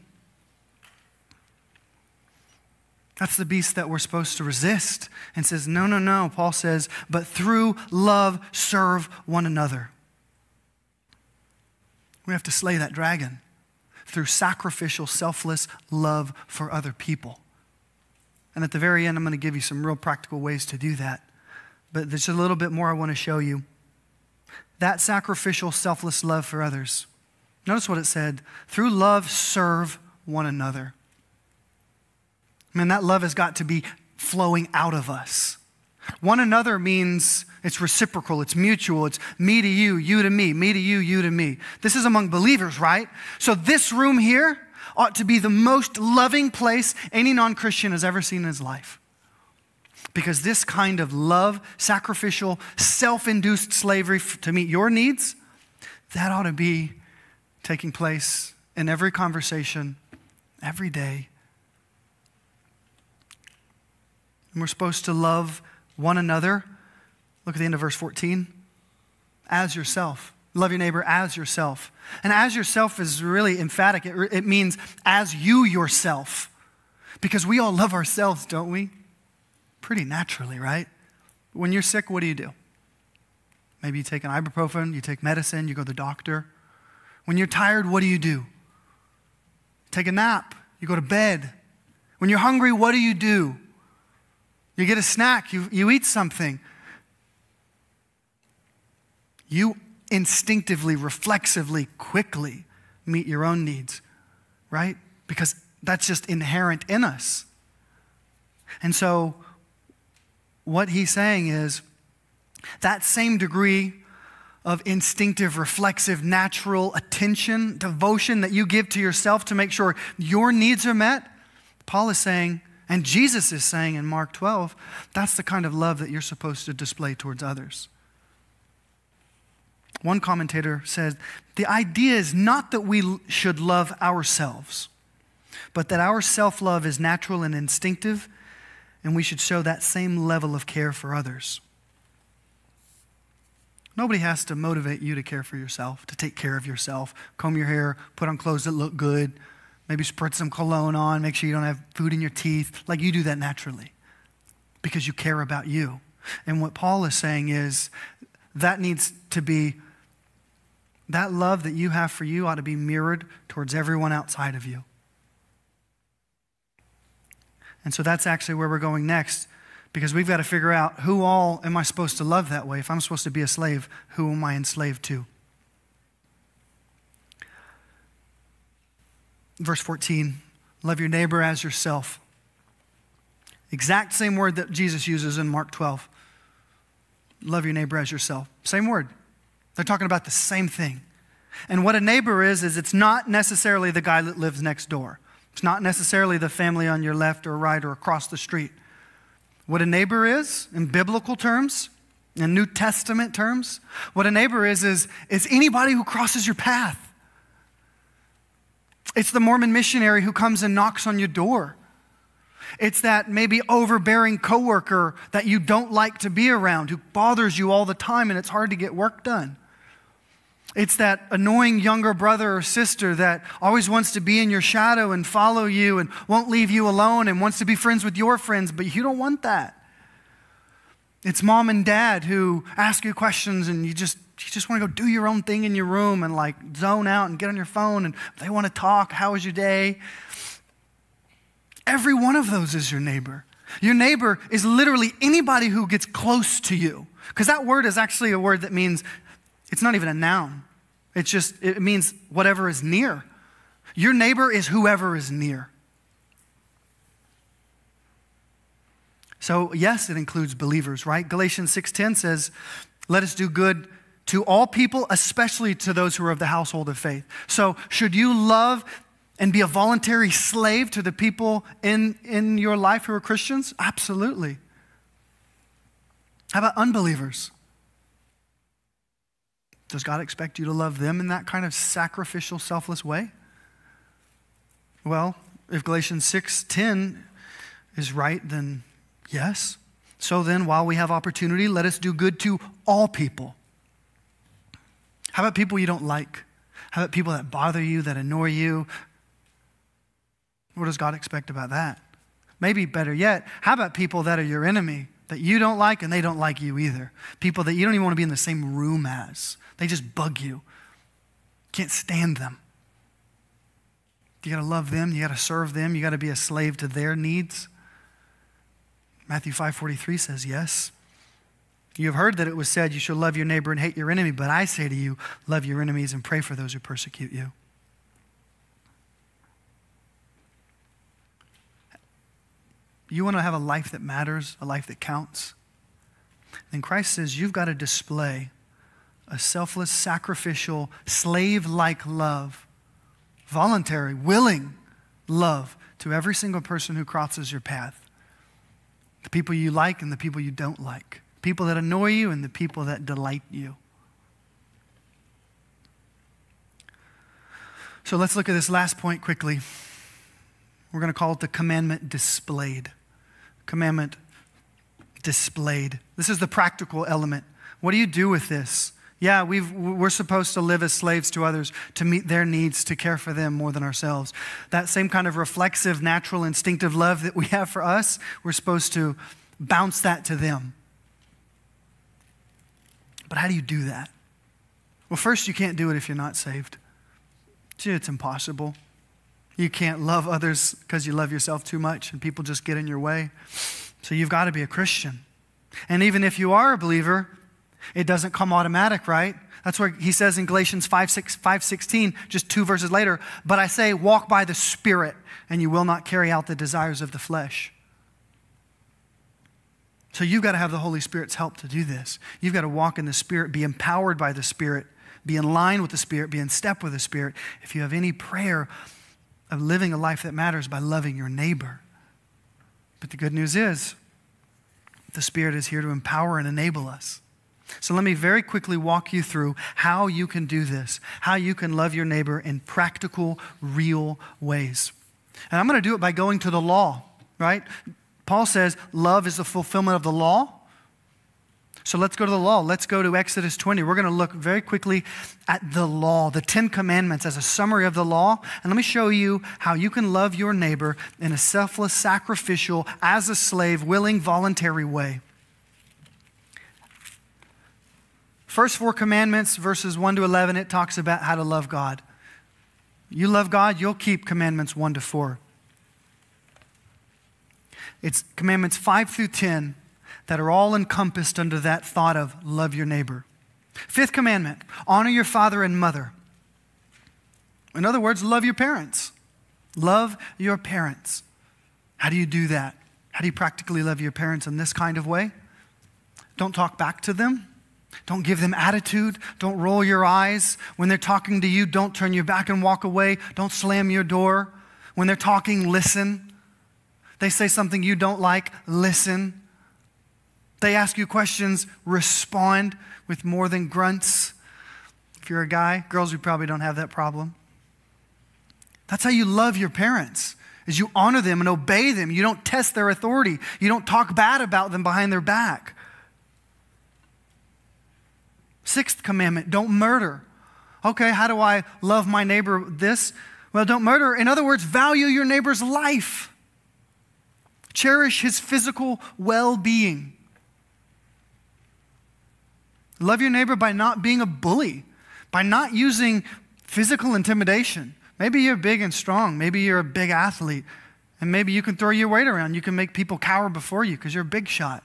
That's the beast that we're supposed to resist. And says, no, no, no, Paul says, but through love serve one another. We have to slay that dragon through sacrificial, selfless love for other people. And at the very end, I'm going to give you some real practical ways to do that. But there's a little bit more I want to show you. That sacrificial, selfless love for others. Notice what it said. Through love, serve one another. Man, that love has got to be flowing out of us. One another means it's reciprocal, it's mutual, it's me to you, you to me, me to you, you to me. This is among believers, right? So this room here ought to be the most loving place any non-Christian has ever seen in his life. Because this kind of love, sacrificial, self-induced slavery to meet your needs, that ought to be taking place in every conversation, every day. And we're supposed to love one another. Look at the end of verse fourteen. As yourself. Love your neighbor as yourself. And as yourself is really emphatic. It, it means as you yourself. Because we all love ourselves, don't we? Pretty naturally, right? When you're sick, what do you do? Maybe you take an ibuprofen, you take medicine, you go to the doctor. When you're tired, what do you do? Take a nap, you go to bed. When you're hungry, what do you do? You get a snack, you, you eat something. You instinctively, reflexively, quickly meet your own needs, right? Because that's just inherent in us. And so what he's saying is that same degree of instinctive, reflexive, natural attention, devotion that you give to yourself to make sure your needs are met, Paul is saying, and Jesus is saying in Mark twelve, that's the kind of love that you're supposed to display towards others. One commentator says, the idea is not that we should love ourselves, but that our self-love is natural and instinctive, and we should show that same level of care for others. Nobody has to motivate you to care for yourself, to take care of yourself, comb your hair, put on clothes that look good, maybe spread some cologne on, make sure you don't have food in your teeth. Like, you do that naturally because you care about you. And what Paul is saying is that needs to be, that love that you have for you ought to be mirrored towards everyone outside of you. And so that's actually where we're going next, because we've got to figure out who all am I supposed to love that way? If I'm supposed to be a slave, who am I enslaved to? Verse fourteen, love your neighbor as yourself. Exact same word that Jesus uses in Mark twelve. Love your neighbor as yourself. Same word. They're talking about the same thing. And what a neighbor is, is it's not necessarily the guy that lives next door. It's not necessarily the family on your left or right or across the street. What a neighbor is, in biblical terms, in New Testament terms, what a neighbor is, is, is anybody who crosses your path. It's the Mormon missionary who comes and knocks on your door. It's that maybe overbearing coworker that you don't like to be around, who bothers you all the time and it's hard to get work done. It's that annoying younger brother or sister that always wants to be in your shadow and follow you and won't leave you alone and wants to be friends with your friends, but you don't want that. It's mom and dad who ask you questions and you just you just want to go do your own thing in your room and like zone out and get on your phone, and if they want to talk, how was your day? Every one of those is your neighbor. Your neighbor is literally anybody who gets close to you, because that word is actually a word that means, it's not even a noun. It's just, it means whatever is near. Your neighbor is whoever is near. So yes, it includes believers, right? Galatians six ten says, let us do good to all people, especially to those who are of the household of faith. So should you love and be a voluntary slave to the people in, in your life who are Christians? Absolutely. How about unbelievers? Does God expect you to love them in that kind of sacrificial, selfless way? Well, if Galatians six ten is right, then yes. So then, while we have opportunity, let us do good to all people. How about people you don't like? How about people that bother you, that annoy you? What does God expect about that? Maybe better yet, how about people that are your enemy, that you don't like and they don't like you either? People that you don't even want to be in the same room as. They just bug you. Can't stand them. You got to love them. You got to serve them. You got to be a slave to their needs. Matthew five forty-three says, yes. You have heard that it was said, you shall love your neighbor and hate your enemy. But I say to you, love your enemies and pray for those who persecute you. You want to have a life that matters, a life that counts? Then Christ says you've got to display a selfless, sacrificial, slave-like love, voluntary, willing love to every single person who crosses your path. The people you like and the people you don't like. People that annoy you and the people that delight you. So let's look at this last point quickly. We're going to call it the commandment displayed. Commandment displayed. This is the practical element. What do you do with this Yeah, we've, we're supposed to live as slaves to others, to meet their needs, to care for them more than ourselves. That same kind of reflexive, natural, instinctive love that we have for us, we're supposed to bounce that to them. But how do you do that? Well, first, you can't do it if you're not saved. It's impossible. You can't love others because you love yourself too much, and people just get in your way. So you've got to be a Christian. And even if you are a believer, it doesn't come automatic, right? That's where he says in Galatians five sixteen, just two verses later, but I say, walk by the Spirit, and you will not carry out the desires of the flesh. So you've got to have the Holy Spirit's help to do this. You've got to walk in the Spirit, be empowered by the Spirit, be in line with the Spirit, be in step with the Spirit. If you have any prayer of living a life that matters by loving your neighbor. But the good news is, the Spirit is here to empower and enable us. So let me very quickly walk you through how you can do this, how you can love your neighbor in practical, real ways. And I'm going to do it by going to the law, right? Paul says love is the fulfillment of the law. So let's go to the law. Let's go to Exodus twenty. We're going to look very quickly at the law, the Ten Commandments as a summary of the law. And let me show you how you can love your neighbor in a selfless, sacrificial, as a slave, willing, voluntary way. First four commandments, verses one to eleven, it talks about how to love God. You love God, you'll keep commandments one to four. It's commandments five through ten that are all encompassed under that thought of love your neighbor. Fifth commandment, honor your father and mother. In other words, love your parents. Love your parents. How do you do that? How do you practically love your parents in this kind of way? Don't talk back to them. Don't give them attitude. Don't roll your eyes. When they're talking to you, don't turn your back and walk away. Don't slam your door. When they're talking, listen. They say something you don't like, listen. They ask you questions, respond with more than grunts. If you're a guy, girls, you probably don't have that problem. That's how you love your parents, is you honor them and obey them. You don't test their authority. You don't talk bad about them behind their back. Sixth commandment, don't murder. Okay, how do I love my neighbor this? Well, don't murder. In other words, value your neighbor's life. Cherish his physical well-being. Love your neighbor by not being a bully, by not using physical intimidation. Maybe you're big and strong. Maybe you're a big athlete, and maybe you can throw your weight around. You can make people cower before you because you're a big shot.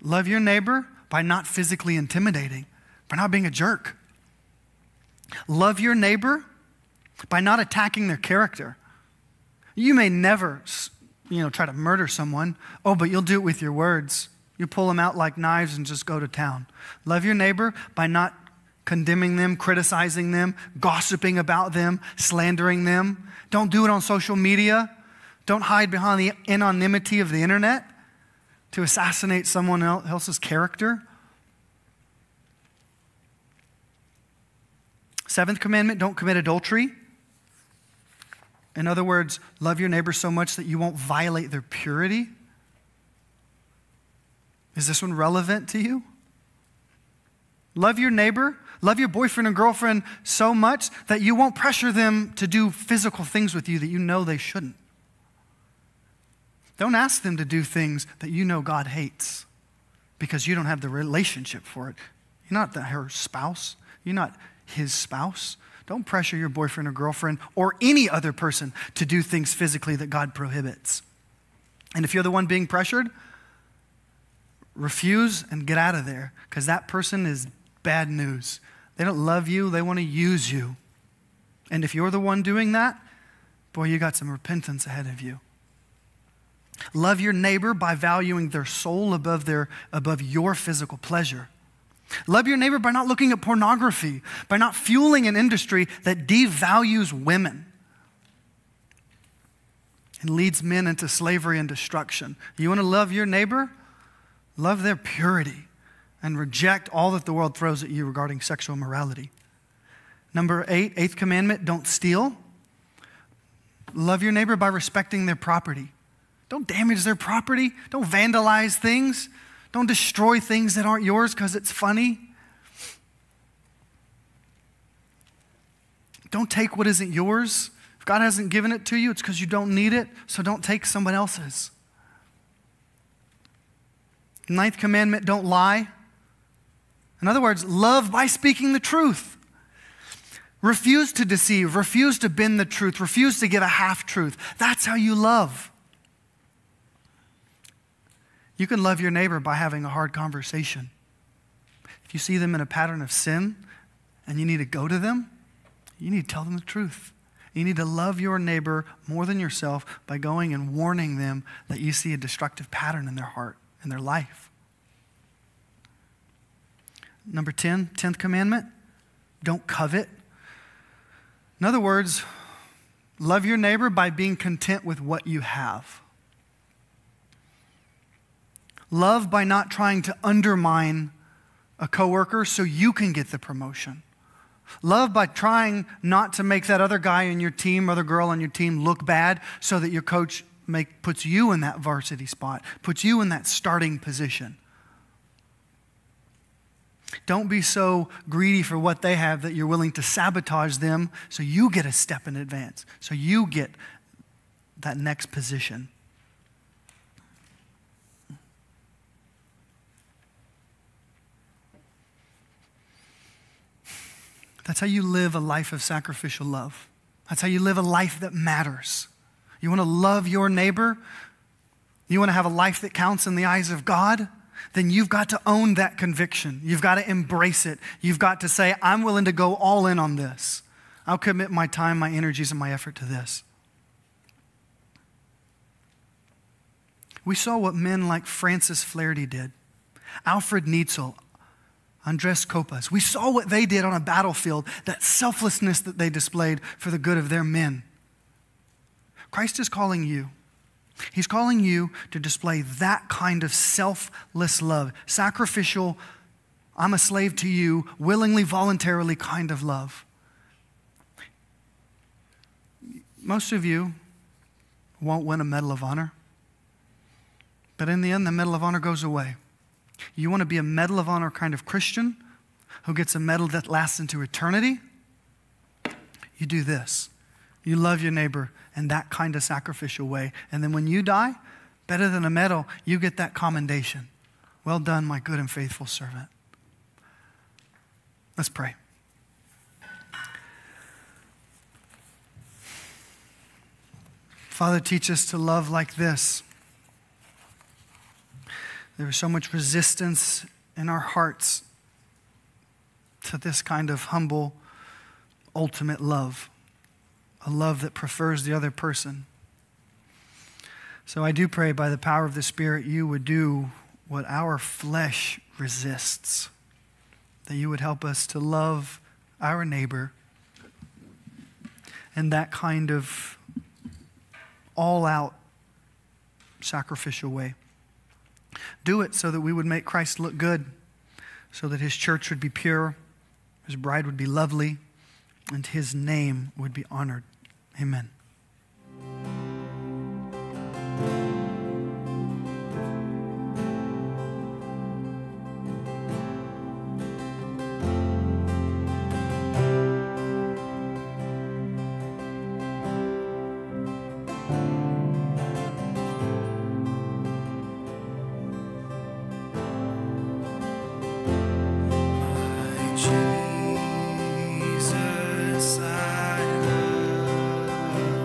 Love your neighbor by not physically intimidating, by not being a jerk. Love your neighbor by not attacking their character. You may never, you know, try to murder someone. Oh, but you'll do it with your words. You pull them out like knives and just go to town. Love your neighbor by not condemning them, criticizing them, gossiping about them, slandering them. Don't do it on social media. Don't hide behind the anonymity of the internet to assassinate someone else's character. Seventh commandment, don't commit adultery. In other words, love your neighbor so much that you won't violate their purity. Is this one relevant to you? Love your neighbor, love your boyfriend and girlfriend so much that you won't pressure them to do physical things with you that you know they shouldn't. Don't ask them to do things that you know God hates because you don't have the relationship for it. You're not the, her spouse. You're not his spouse. Don't pressure your boyfriend or girlfriend or any other person to do things physically that God prohibits. And if you're the one being pressured, refuse and get out of there because that person is bad news. They don't love you. They want to use you. And if you're the one doing that, boy, you got some repentance ahead of you. Love your neighbor by valuing their soul above their, above your physical pleasure. Love your neighbor by not looking at pornography, by not fueling an industry that devalues women and leads men into slavery and destruction. You want to love your neighbor? Love their purity and reject all that the world throws at you regarding sexual morality. Number eight, eighth commandment, don't steal. Love your neighbor by respecting their property. Don't damage their property. Don't vandalize things. Don't destroy things that aren't yours because it's funny. Don't take what isn't yours. If God hasn't given it to you, it's because you don't need it, so don't take someone else's. Ninth commandment, don't lie. In other words, love by speaking the truth. Refuse to deceive, refuse to bend the truth, refuse to give a half-truth. That's how you love. You can love your neighbor by having a hard conversation. If you see them in a pattern of sin and you need to go to them, you need to tell them the truth. You need to love your neighbor more than yourself by going and warning them that you see a destructive pattern in their heart, in their life. Number ten, tenth commandment, don't covet. In other words, love your neighbor by being content with what you have. Love by not trying to undermine a coworker so you can get the promotion. Love by trying not to make that other guy on your team, other girl on your team look bad so that your coach make, puts you in that varsity spot, puts you in that starting position. Don't be so greedy for what they have that you're willing to sabotage them so you get a step in advance, so you get that next position. That's how you live a life of sacrificial love. That's how you live a life that matters. You want to love your neighbor? You want to have a life that counts in the eyes of God? Then you've got to own that conviction. You've got to embrace it. You've got to say, I'm willing to go all in on this. I'll commit my time, my energies, and my effort to this. We saw what men like Francis Flaherty did, Alfred Nietzel, Andres Kopas. We saw what they did on a battlefield, that selflessness that they displayed for the good of their men. Christ is calling you. He's calling you to display that kind of selfless love, sacrificial, I'm a slave to you, willingly, voluntarily kind of love. Most of you won't win a Medal of Honor, but in the end, the Medal of Honor goes away. You want to be a Medal of Honor kind of Christian who gets a medal that lasts into eternity? You do this. You love your neighbor in that kind of sacrificial way. And then when you die, better than a medal, you get that commendation. Well done, my good and faithful servant. Let's pray. Father, teach us to love like this. There is so much resistance in our hearts to this kind of humble, ultimate love, a love that prefers the other person. So I do pray by the power of the Spirit, you would do what our flesh resists, that you would help us to love our neighbor in that kind of all-out sacrificial way. Do it so that we would make Christ look good, so that his church would be pure, his bride would be lovely, and his name would be honored. Amen. Jesus, I love you.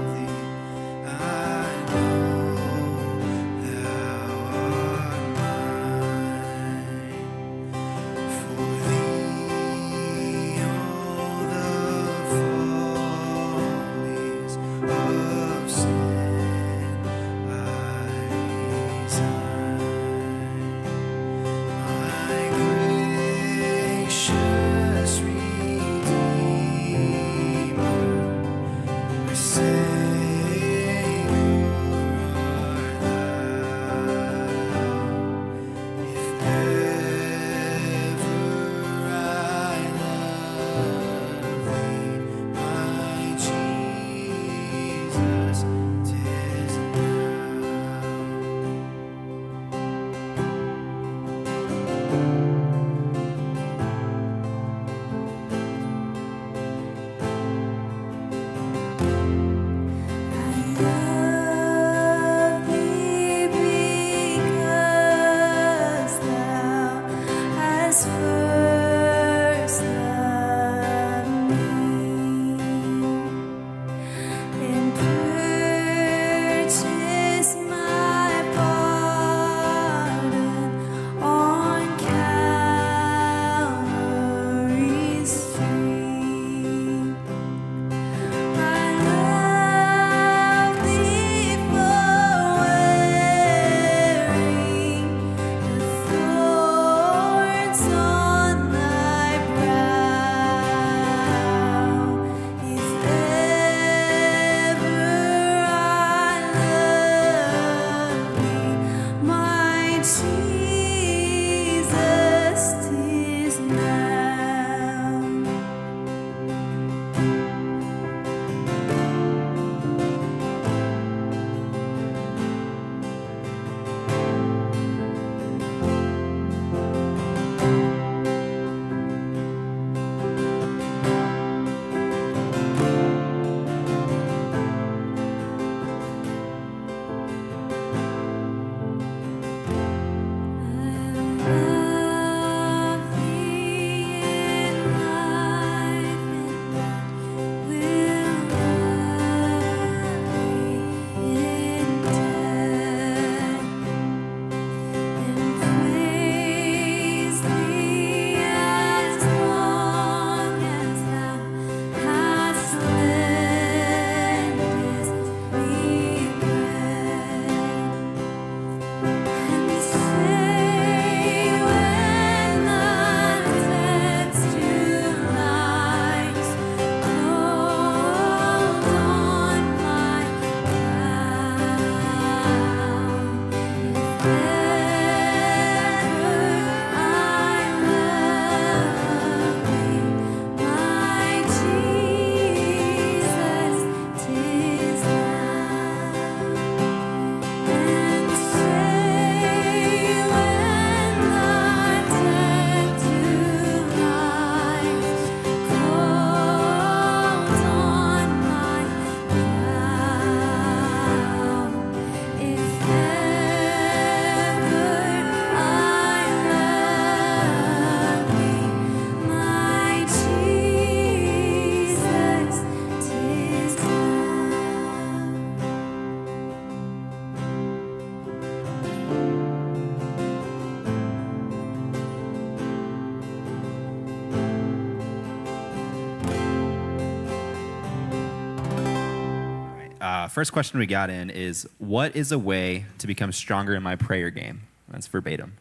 uh, first question we got in is, what is a way to become stronger in my prayer game? That's verbatim.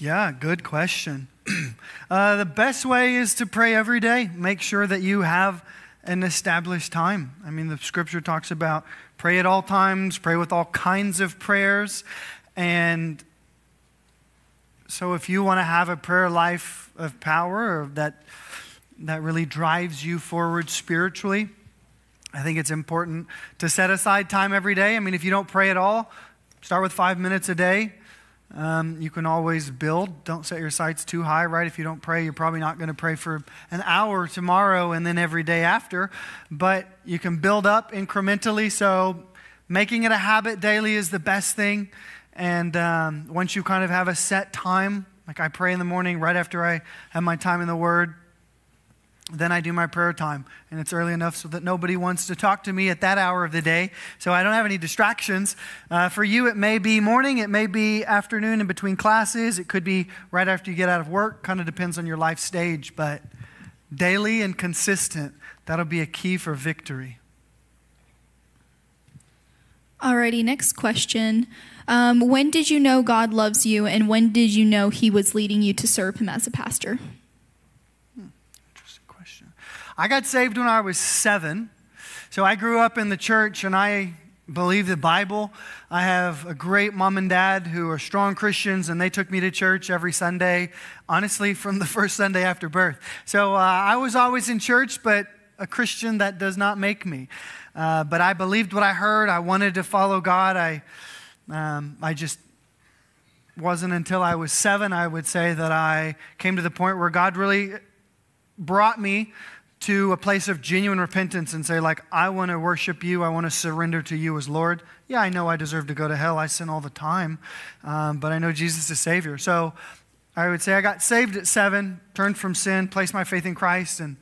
Yeah, good question. uh, the best way is to pray every day. Make sure that you have an established time. I mean, the scripture talks about pray at all times, pray with all kinds of prayers. And so if you want to have a prayer life of power, or that, that really drives you forward spiritually, I think it's important to set aside time every day. I mean, if you don't pray at all, start with five minutes a day. Um, you can always build. Don't set your sights too high, right? If you don't pray, you're probably not going to pray for an hour tomorrow and then every day after. But you can build up incrementally. So making it a habit daily is the best thing. And um, once you kind of have a set time, like I pray in the morning right after I have my time in the Word, then I do my prayer time, and it's early enough so that nobody wants to talk to me at that hour of the day, so I don't have any distractions. Uh, for you, it may be morning, it may be afternoon in between classes, it could be right after you get out of work, kind of depends on your life stage, but daily and consistent, that'll be a key for victory. Alrighty, next question. Um, when did you know God loves you, and when did you know He was leading you to serve Him as a pastor? I got saved when I was seven, so I grew up in the church, and I believe the Bible. I have a great mom and dad who are strong Christians, and they took me to church every Sunday, honestly, from the first Sunday after birth. So uh, I was always in church, but a Christian, that does not make me. Uh, but I believed what I heard. I wanted to follow God. I, um, I just... wasn't until I was seven, I would say, that I came to the point where God really brought me to a place of genuine repentance and say, like, I want to worship you. I want to surrender to you as Lord. Yeah, I know I deserve to go to hell. I sin all the time, um, but I know Jesus is Savior. So I would say I got saved at seven, turned from sin, placed my faith in Christ, and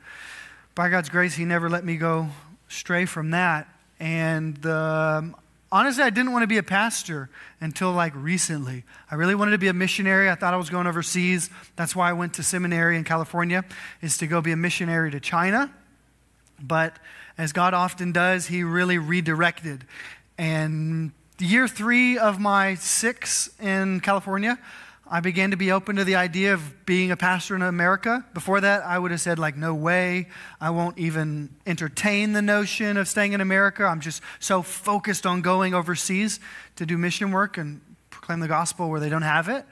by God's grace, He never let me go stray from that. And um, honestly, I didn't want to be a pastor until, like, recently. I really wanted to be a missionary. I thought I was going overseas. That's why I went to seminary in California, is to go be a missionary to China. But as God often does, He really redirected. And year three of my six in California, I began to be open to the idea of being a pastor in America. Before that, I would have said, like, no way. I won't even entertain the notion of staying in America. I'm just so focused on going overseas to do mission work and proclaim the gospel where they don't have it.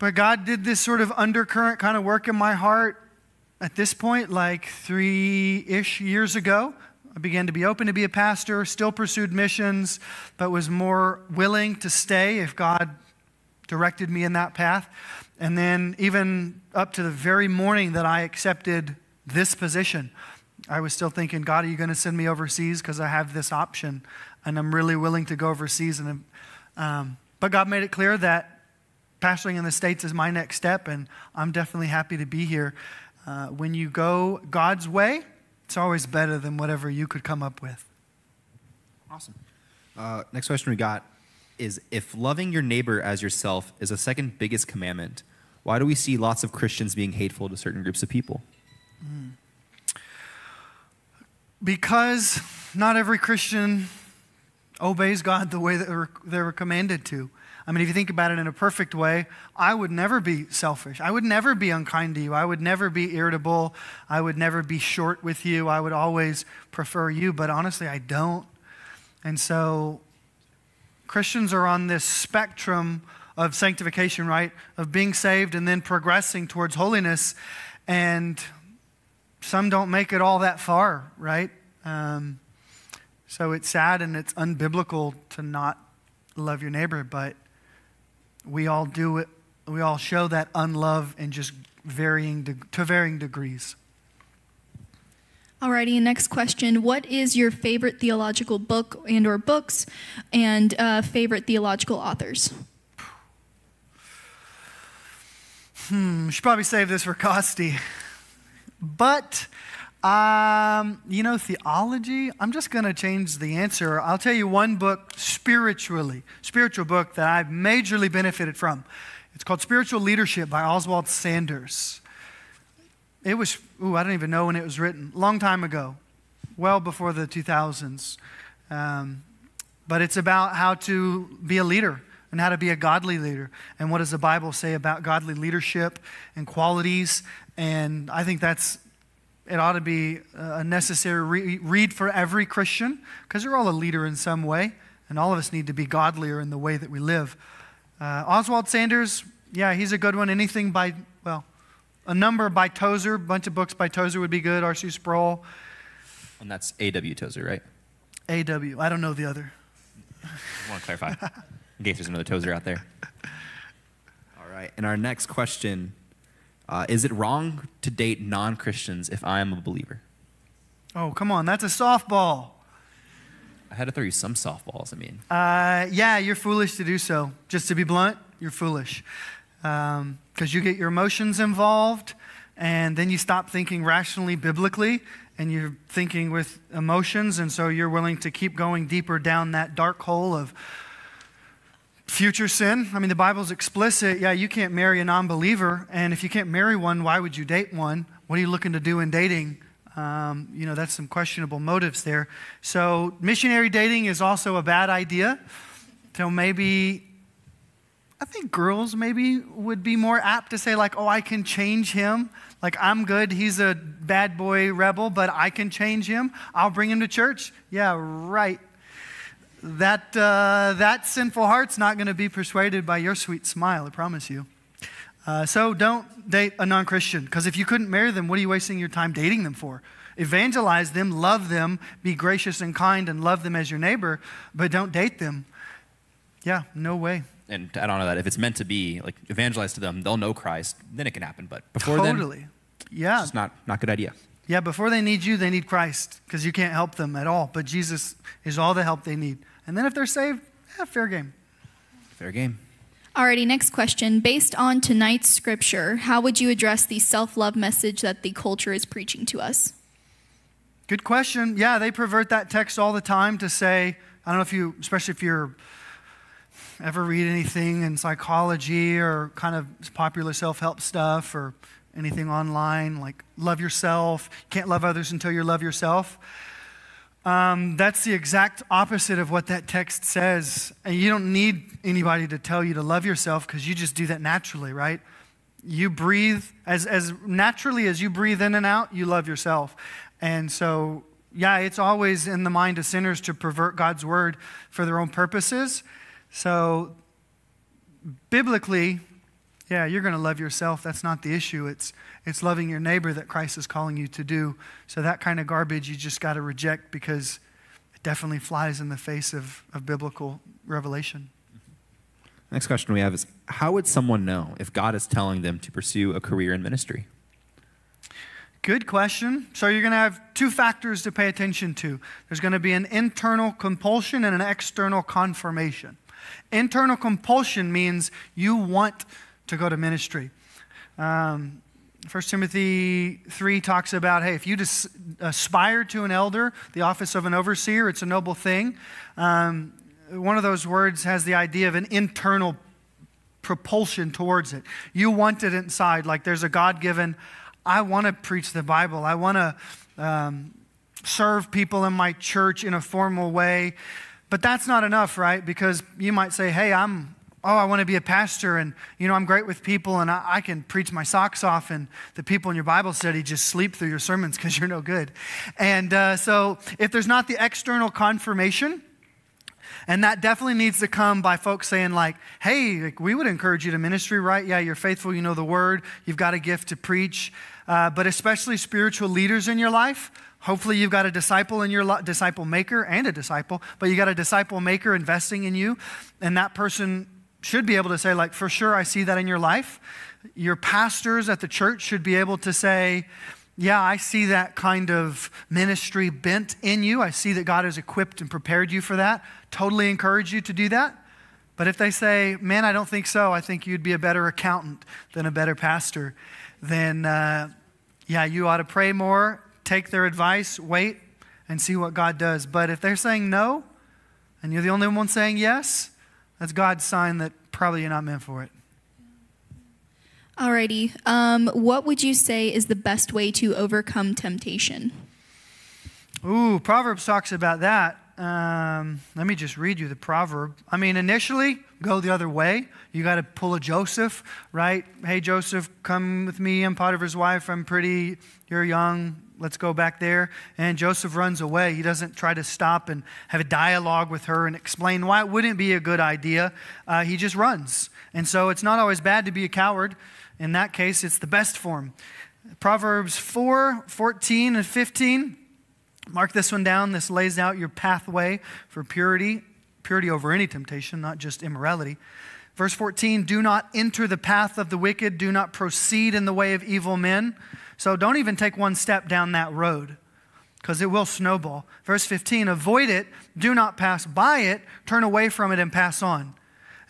But God did this sort of undercurrent kind of work in my heart at this point, like three-ish years ago. I began to be open to be a pastor, still pursued missions, but was more willing to stay if God directed me in that path. And then even up to the very morning that I accepted this position, I was still thinking, God, are you going to send me overseas? Because I have this option, and I'm really willing to go overseas. And um, But God made it clear that pastoring in the States is my next step, and I'm definitely happy to be here. Uh, when you go God's way, it's always better than whatever you could come up with. Awesome. Uh, next question we got is, if loving your neighbor as yourself is the second biggest commandment, why do we see lots of Christians being hateful to certain groups of people? Mm. Because not every Christian obeys God the way that they were commanded to. I mean, if you think about it in a perfect way, I would never be selfish. I would never be unkind to you. I would never be irritable. I would never be short with you. I would always prefer you, but honestly, I don't. And so Christians are on this spectrum of sanctification, right? Of being saved and then progressing towards holiness. And some don't make it all that far, right? Um, so it's sad and it's unbiblical to not love your neighbor, but we all do it. We all show that unlove in just varying to varying degrees. Alrighty, next question. What is your favorite theological book and or books and uh, favorite theological authors? Hmm, should probably save this for Costi. But, um, you know, theology, I'm just going to change the answer. I'll tell you one book spiritually, spiritual book that I've majorly benefited from. It's called Spiritual Leadership by Oswald Sanders. It was, ooh, I don't even know when it was written. Long time ago. well before the two thousands. Um, but it's about how to be a leader and how to be a godly leader. And what does the Bible say about godly leadership and qualities? And I think that's, it ought to be a necessary re read for every Christian, because we're all a leader in some way, and all of us need to be godlier in the way that we live. Uh, Oswald Sanders, yeah, he's a good one. Anything by, well, a number by Tozer, a bunch of books by Tozer would be good. R C Sproul. And that's A W Tozer, right? A W I don't know the other. I want to clarify. In case there's another Tozer out there. All right, and our next question. Uh, is it wrong to date non-Christians if I am a believer? Oh, come on, that's a softball. I had to throw you some softballs, I mean. Uh, yeah, you're foolish to do so. Just to be blunt, you're foolish. Because um, you get your emotions involved, and then you stop thinking rationally, biblically, and you're thinking with emotions, and so you're willing to keep going deeper down that dark hole of future sin. I mean, the Bible's explicit. Yeah, you can't marry a non-believer, and if you can't marry one, why would you date one? What are you looking to do in dating? Um, you know, that's some questionable motives there. So missionary dating is also a bad idea. So maybe, I think girls maybe would be more apt to say like, oh, I can change him. Like, I'm good. He's a bad boy rebel, but I can change him. I'll bring him to church. Yeah, right. That, uh, that sinful heart's not going to be persuaded by your sweet smile, I promise you. Uh, so don't date a non-Christian, because if you couldn't marry them, what are you wasting your time dating them for? Evangelize them, love them, be gracious and kind, and love them as your neighbor, but don't date them. Yeah, no way. And I don't know that. If it's meant to be, like, evangelize to them, they'll know Christ, then it can happen. But before totally. then, totally, yeah, it's just not, not a good idea. Yeah, before they need you, they need Christ, because you can't help them at all. But Jesus is all the help they need. And then if they're saved, eh, fair game. Fair game. Alrighty, next question. Based on tonight's scripture, how would you address the self-love message that the culture is preaching to us? Good question. Yeah, they pervert that text all the time to say, I don't know if you, especially if you're ever read anything in psychology or kind of popular self-help stuff or anything online, like love yourself, can't love others until you love yourself. Um, that's the exact opposite of what that text says. And you don't need anybody to tell you to love yourself, because you just do that naturally, right? You breathe, as, as naturally as you breathe in and out, you love yourself. And so, yeah, it's always in the mind of sinners to pervert God's word for their own purposes. So, biblically, yeah, you're going to love yourself. That's not the issue. It's, it's loving your neighbor that Christ is calling you to do. So that kind of garbage you just got to reject, because it definitely flies in the face of, of biblical revelation. Next question we have is, how would someone know if God is telling them to pursue a career in ministry? Good question. So you're going to have two factors to pay attention to. There's going to be an internal compulsion and an external confirmation. Internal compulsion means you want to go to ministry. Um, First Timothy three talks about, hey, if you just aspire to an elder, the office of an overseer, it's a noble thing. Um, one of those words has the idea of an internal propulsion towards it. You want it inside, like there's a God-given, I want to preach the Bible. I want to um, serve people in my church in a formal way. But that's not enough, right? Because you might say, hey, I'm oh, I want to be a pastor, and, you know, I'm great with people, and I, I can preach my socks off, and the people in your Bible study just sleep through your sermons because you're no good. And uh, so if there's not the external confirmation, and that definitely needs to come by folks saying like, hey, like, we would encourage you to ministry, right? Yeah, you're faithful, you know the word, you've got a gift to preach, uh, but especially spiritual leaders in your life. Hopefully you've got a disciple in your disciple maker and a disciple, but you got a disciple maker investing in you, and that person should be able to say, like, for sure, I see that in your life. Your pastors at the church should be able to say, yeah, I see that kind of ministry bent in you. I see that God has equipped and prepared you for that. Totally encourage you to do that. But if they say, man, I don't think so. I think you'd be a better accountant than a better pastor. Then, uh, yeah, you ought to pray more, take their advice, wait, and see what God does. But if they're saying no, and you're the only one saying yes, that's God's sign that probably you're not meant for it. Alrighty. Um, what would you say is the best way to overcome temptation? Ooh, Proverbs talks about that. Um, let me just read you the proverb. I mean, initially, go the other way. You got to pull a Joseph, right? Hey, Joseph, come with me. I'm Potiphar's wife. I'm pretty. You're young. Let's go back there. And Joseph runs away. He doesn't try to stop and have a dialogue with her and explain why it wouldn't be a good idea. Uh, he just runs. And so it's not always bad to be a coward. In that case, it's the best form. Proverbs four, fourteen, and fifteen. Mark this one down. This lays out your pathway for purity. Purity over any temptation, not just immorality. Verse fourteen, do not enter the path of the wicked. Do not proceed in the way of evil men. So don't even take one step down that road because it will snowball. Verse fifteen, avoid it. Do not pass by it. Turn away from it and pass on.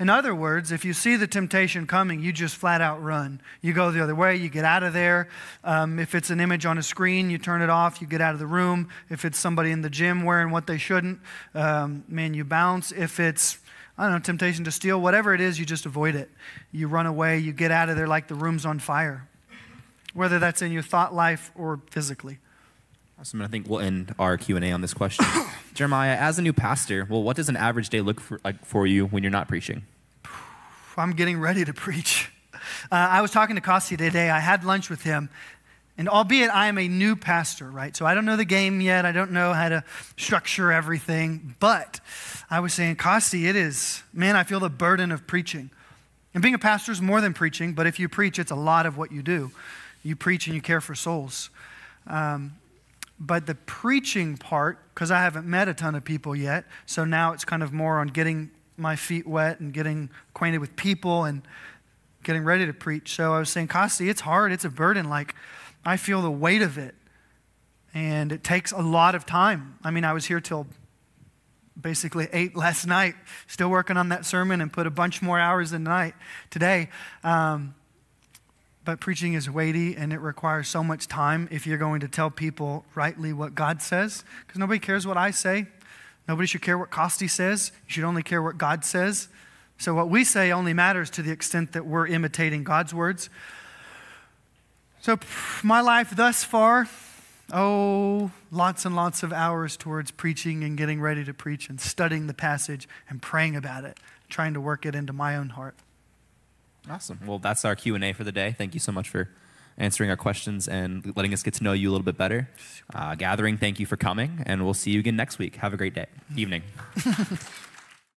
In other words, if you see the temptation coming, you just flat out run. You go the other way. You get out of there. Um, if it's an image on a screen, you turn it off. You get out of the room. If it's somebody in the gym wearing what they shouldn't, um, man, you bounce. If it's, I don't know, temptation to steal, whatever it is, you just avoid it. You run away. You get out of there like the room's on fire, whether that's in your thought life or physically. Awesome. And I think we'll end our Q and A on this question. Jeremiah, as a new pastor, well, what does an average day look for, like, for you when you're not preaching? I'm getting ready to preach. Uh, I was talking to Costi today. I had lunch with him. And albeit I am a new pastor, right? So I don't know the game yet. I don't know how to structure everything. But I was saying, Costi, it is, man, I feel the burden of preaching. And being a pastor is more than preaching. But if you preach, it's a lot of what you do. You preach and you care for souls. Um But the preaching part, because I haven't met a ton of people yet, so now it's kind of more on getting my feet wet and getting acquainted with people and getting ready to preach. So I was saying, Costi, it's hard. It's a burden. Like, I feel the weight of it. And it takes a lot of time. I mean, I was here till basically eight last night, still working on that sermon and put a bunch more hours in the night today. Um, But preaching is weighty, and it requires so much time if you're going to tell people rightly what God says, because nobody cares what I say. Nobody should care what Costi says. You should only care what God says. So what we say only matters to the extent that we're imitating God's words. So my life thus far, oh, lots and lots of hours towards preaching and getting ready to preach and studying the passage and praying about it, trying to work it into my own heart. Awesome. Well, that's our Q and A for the day. Thank you so much for answering our questions and letting us get to know you a little bit better. Uh, gathering, thank you for coming, and we'll see you again next week. Have a great day, evening.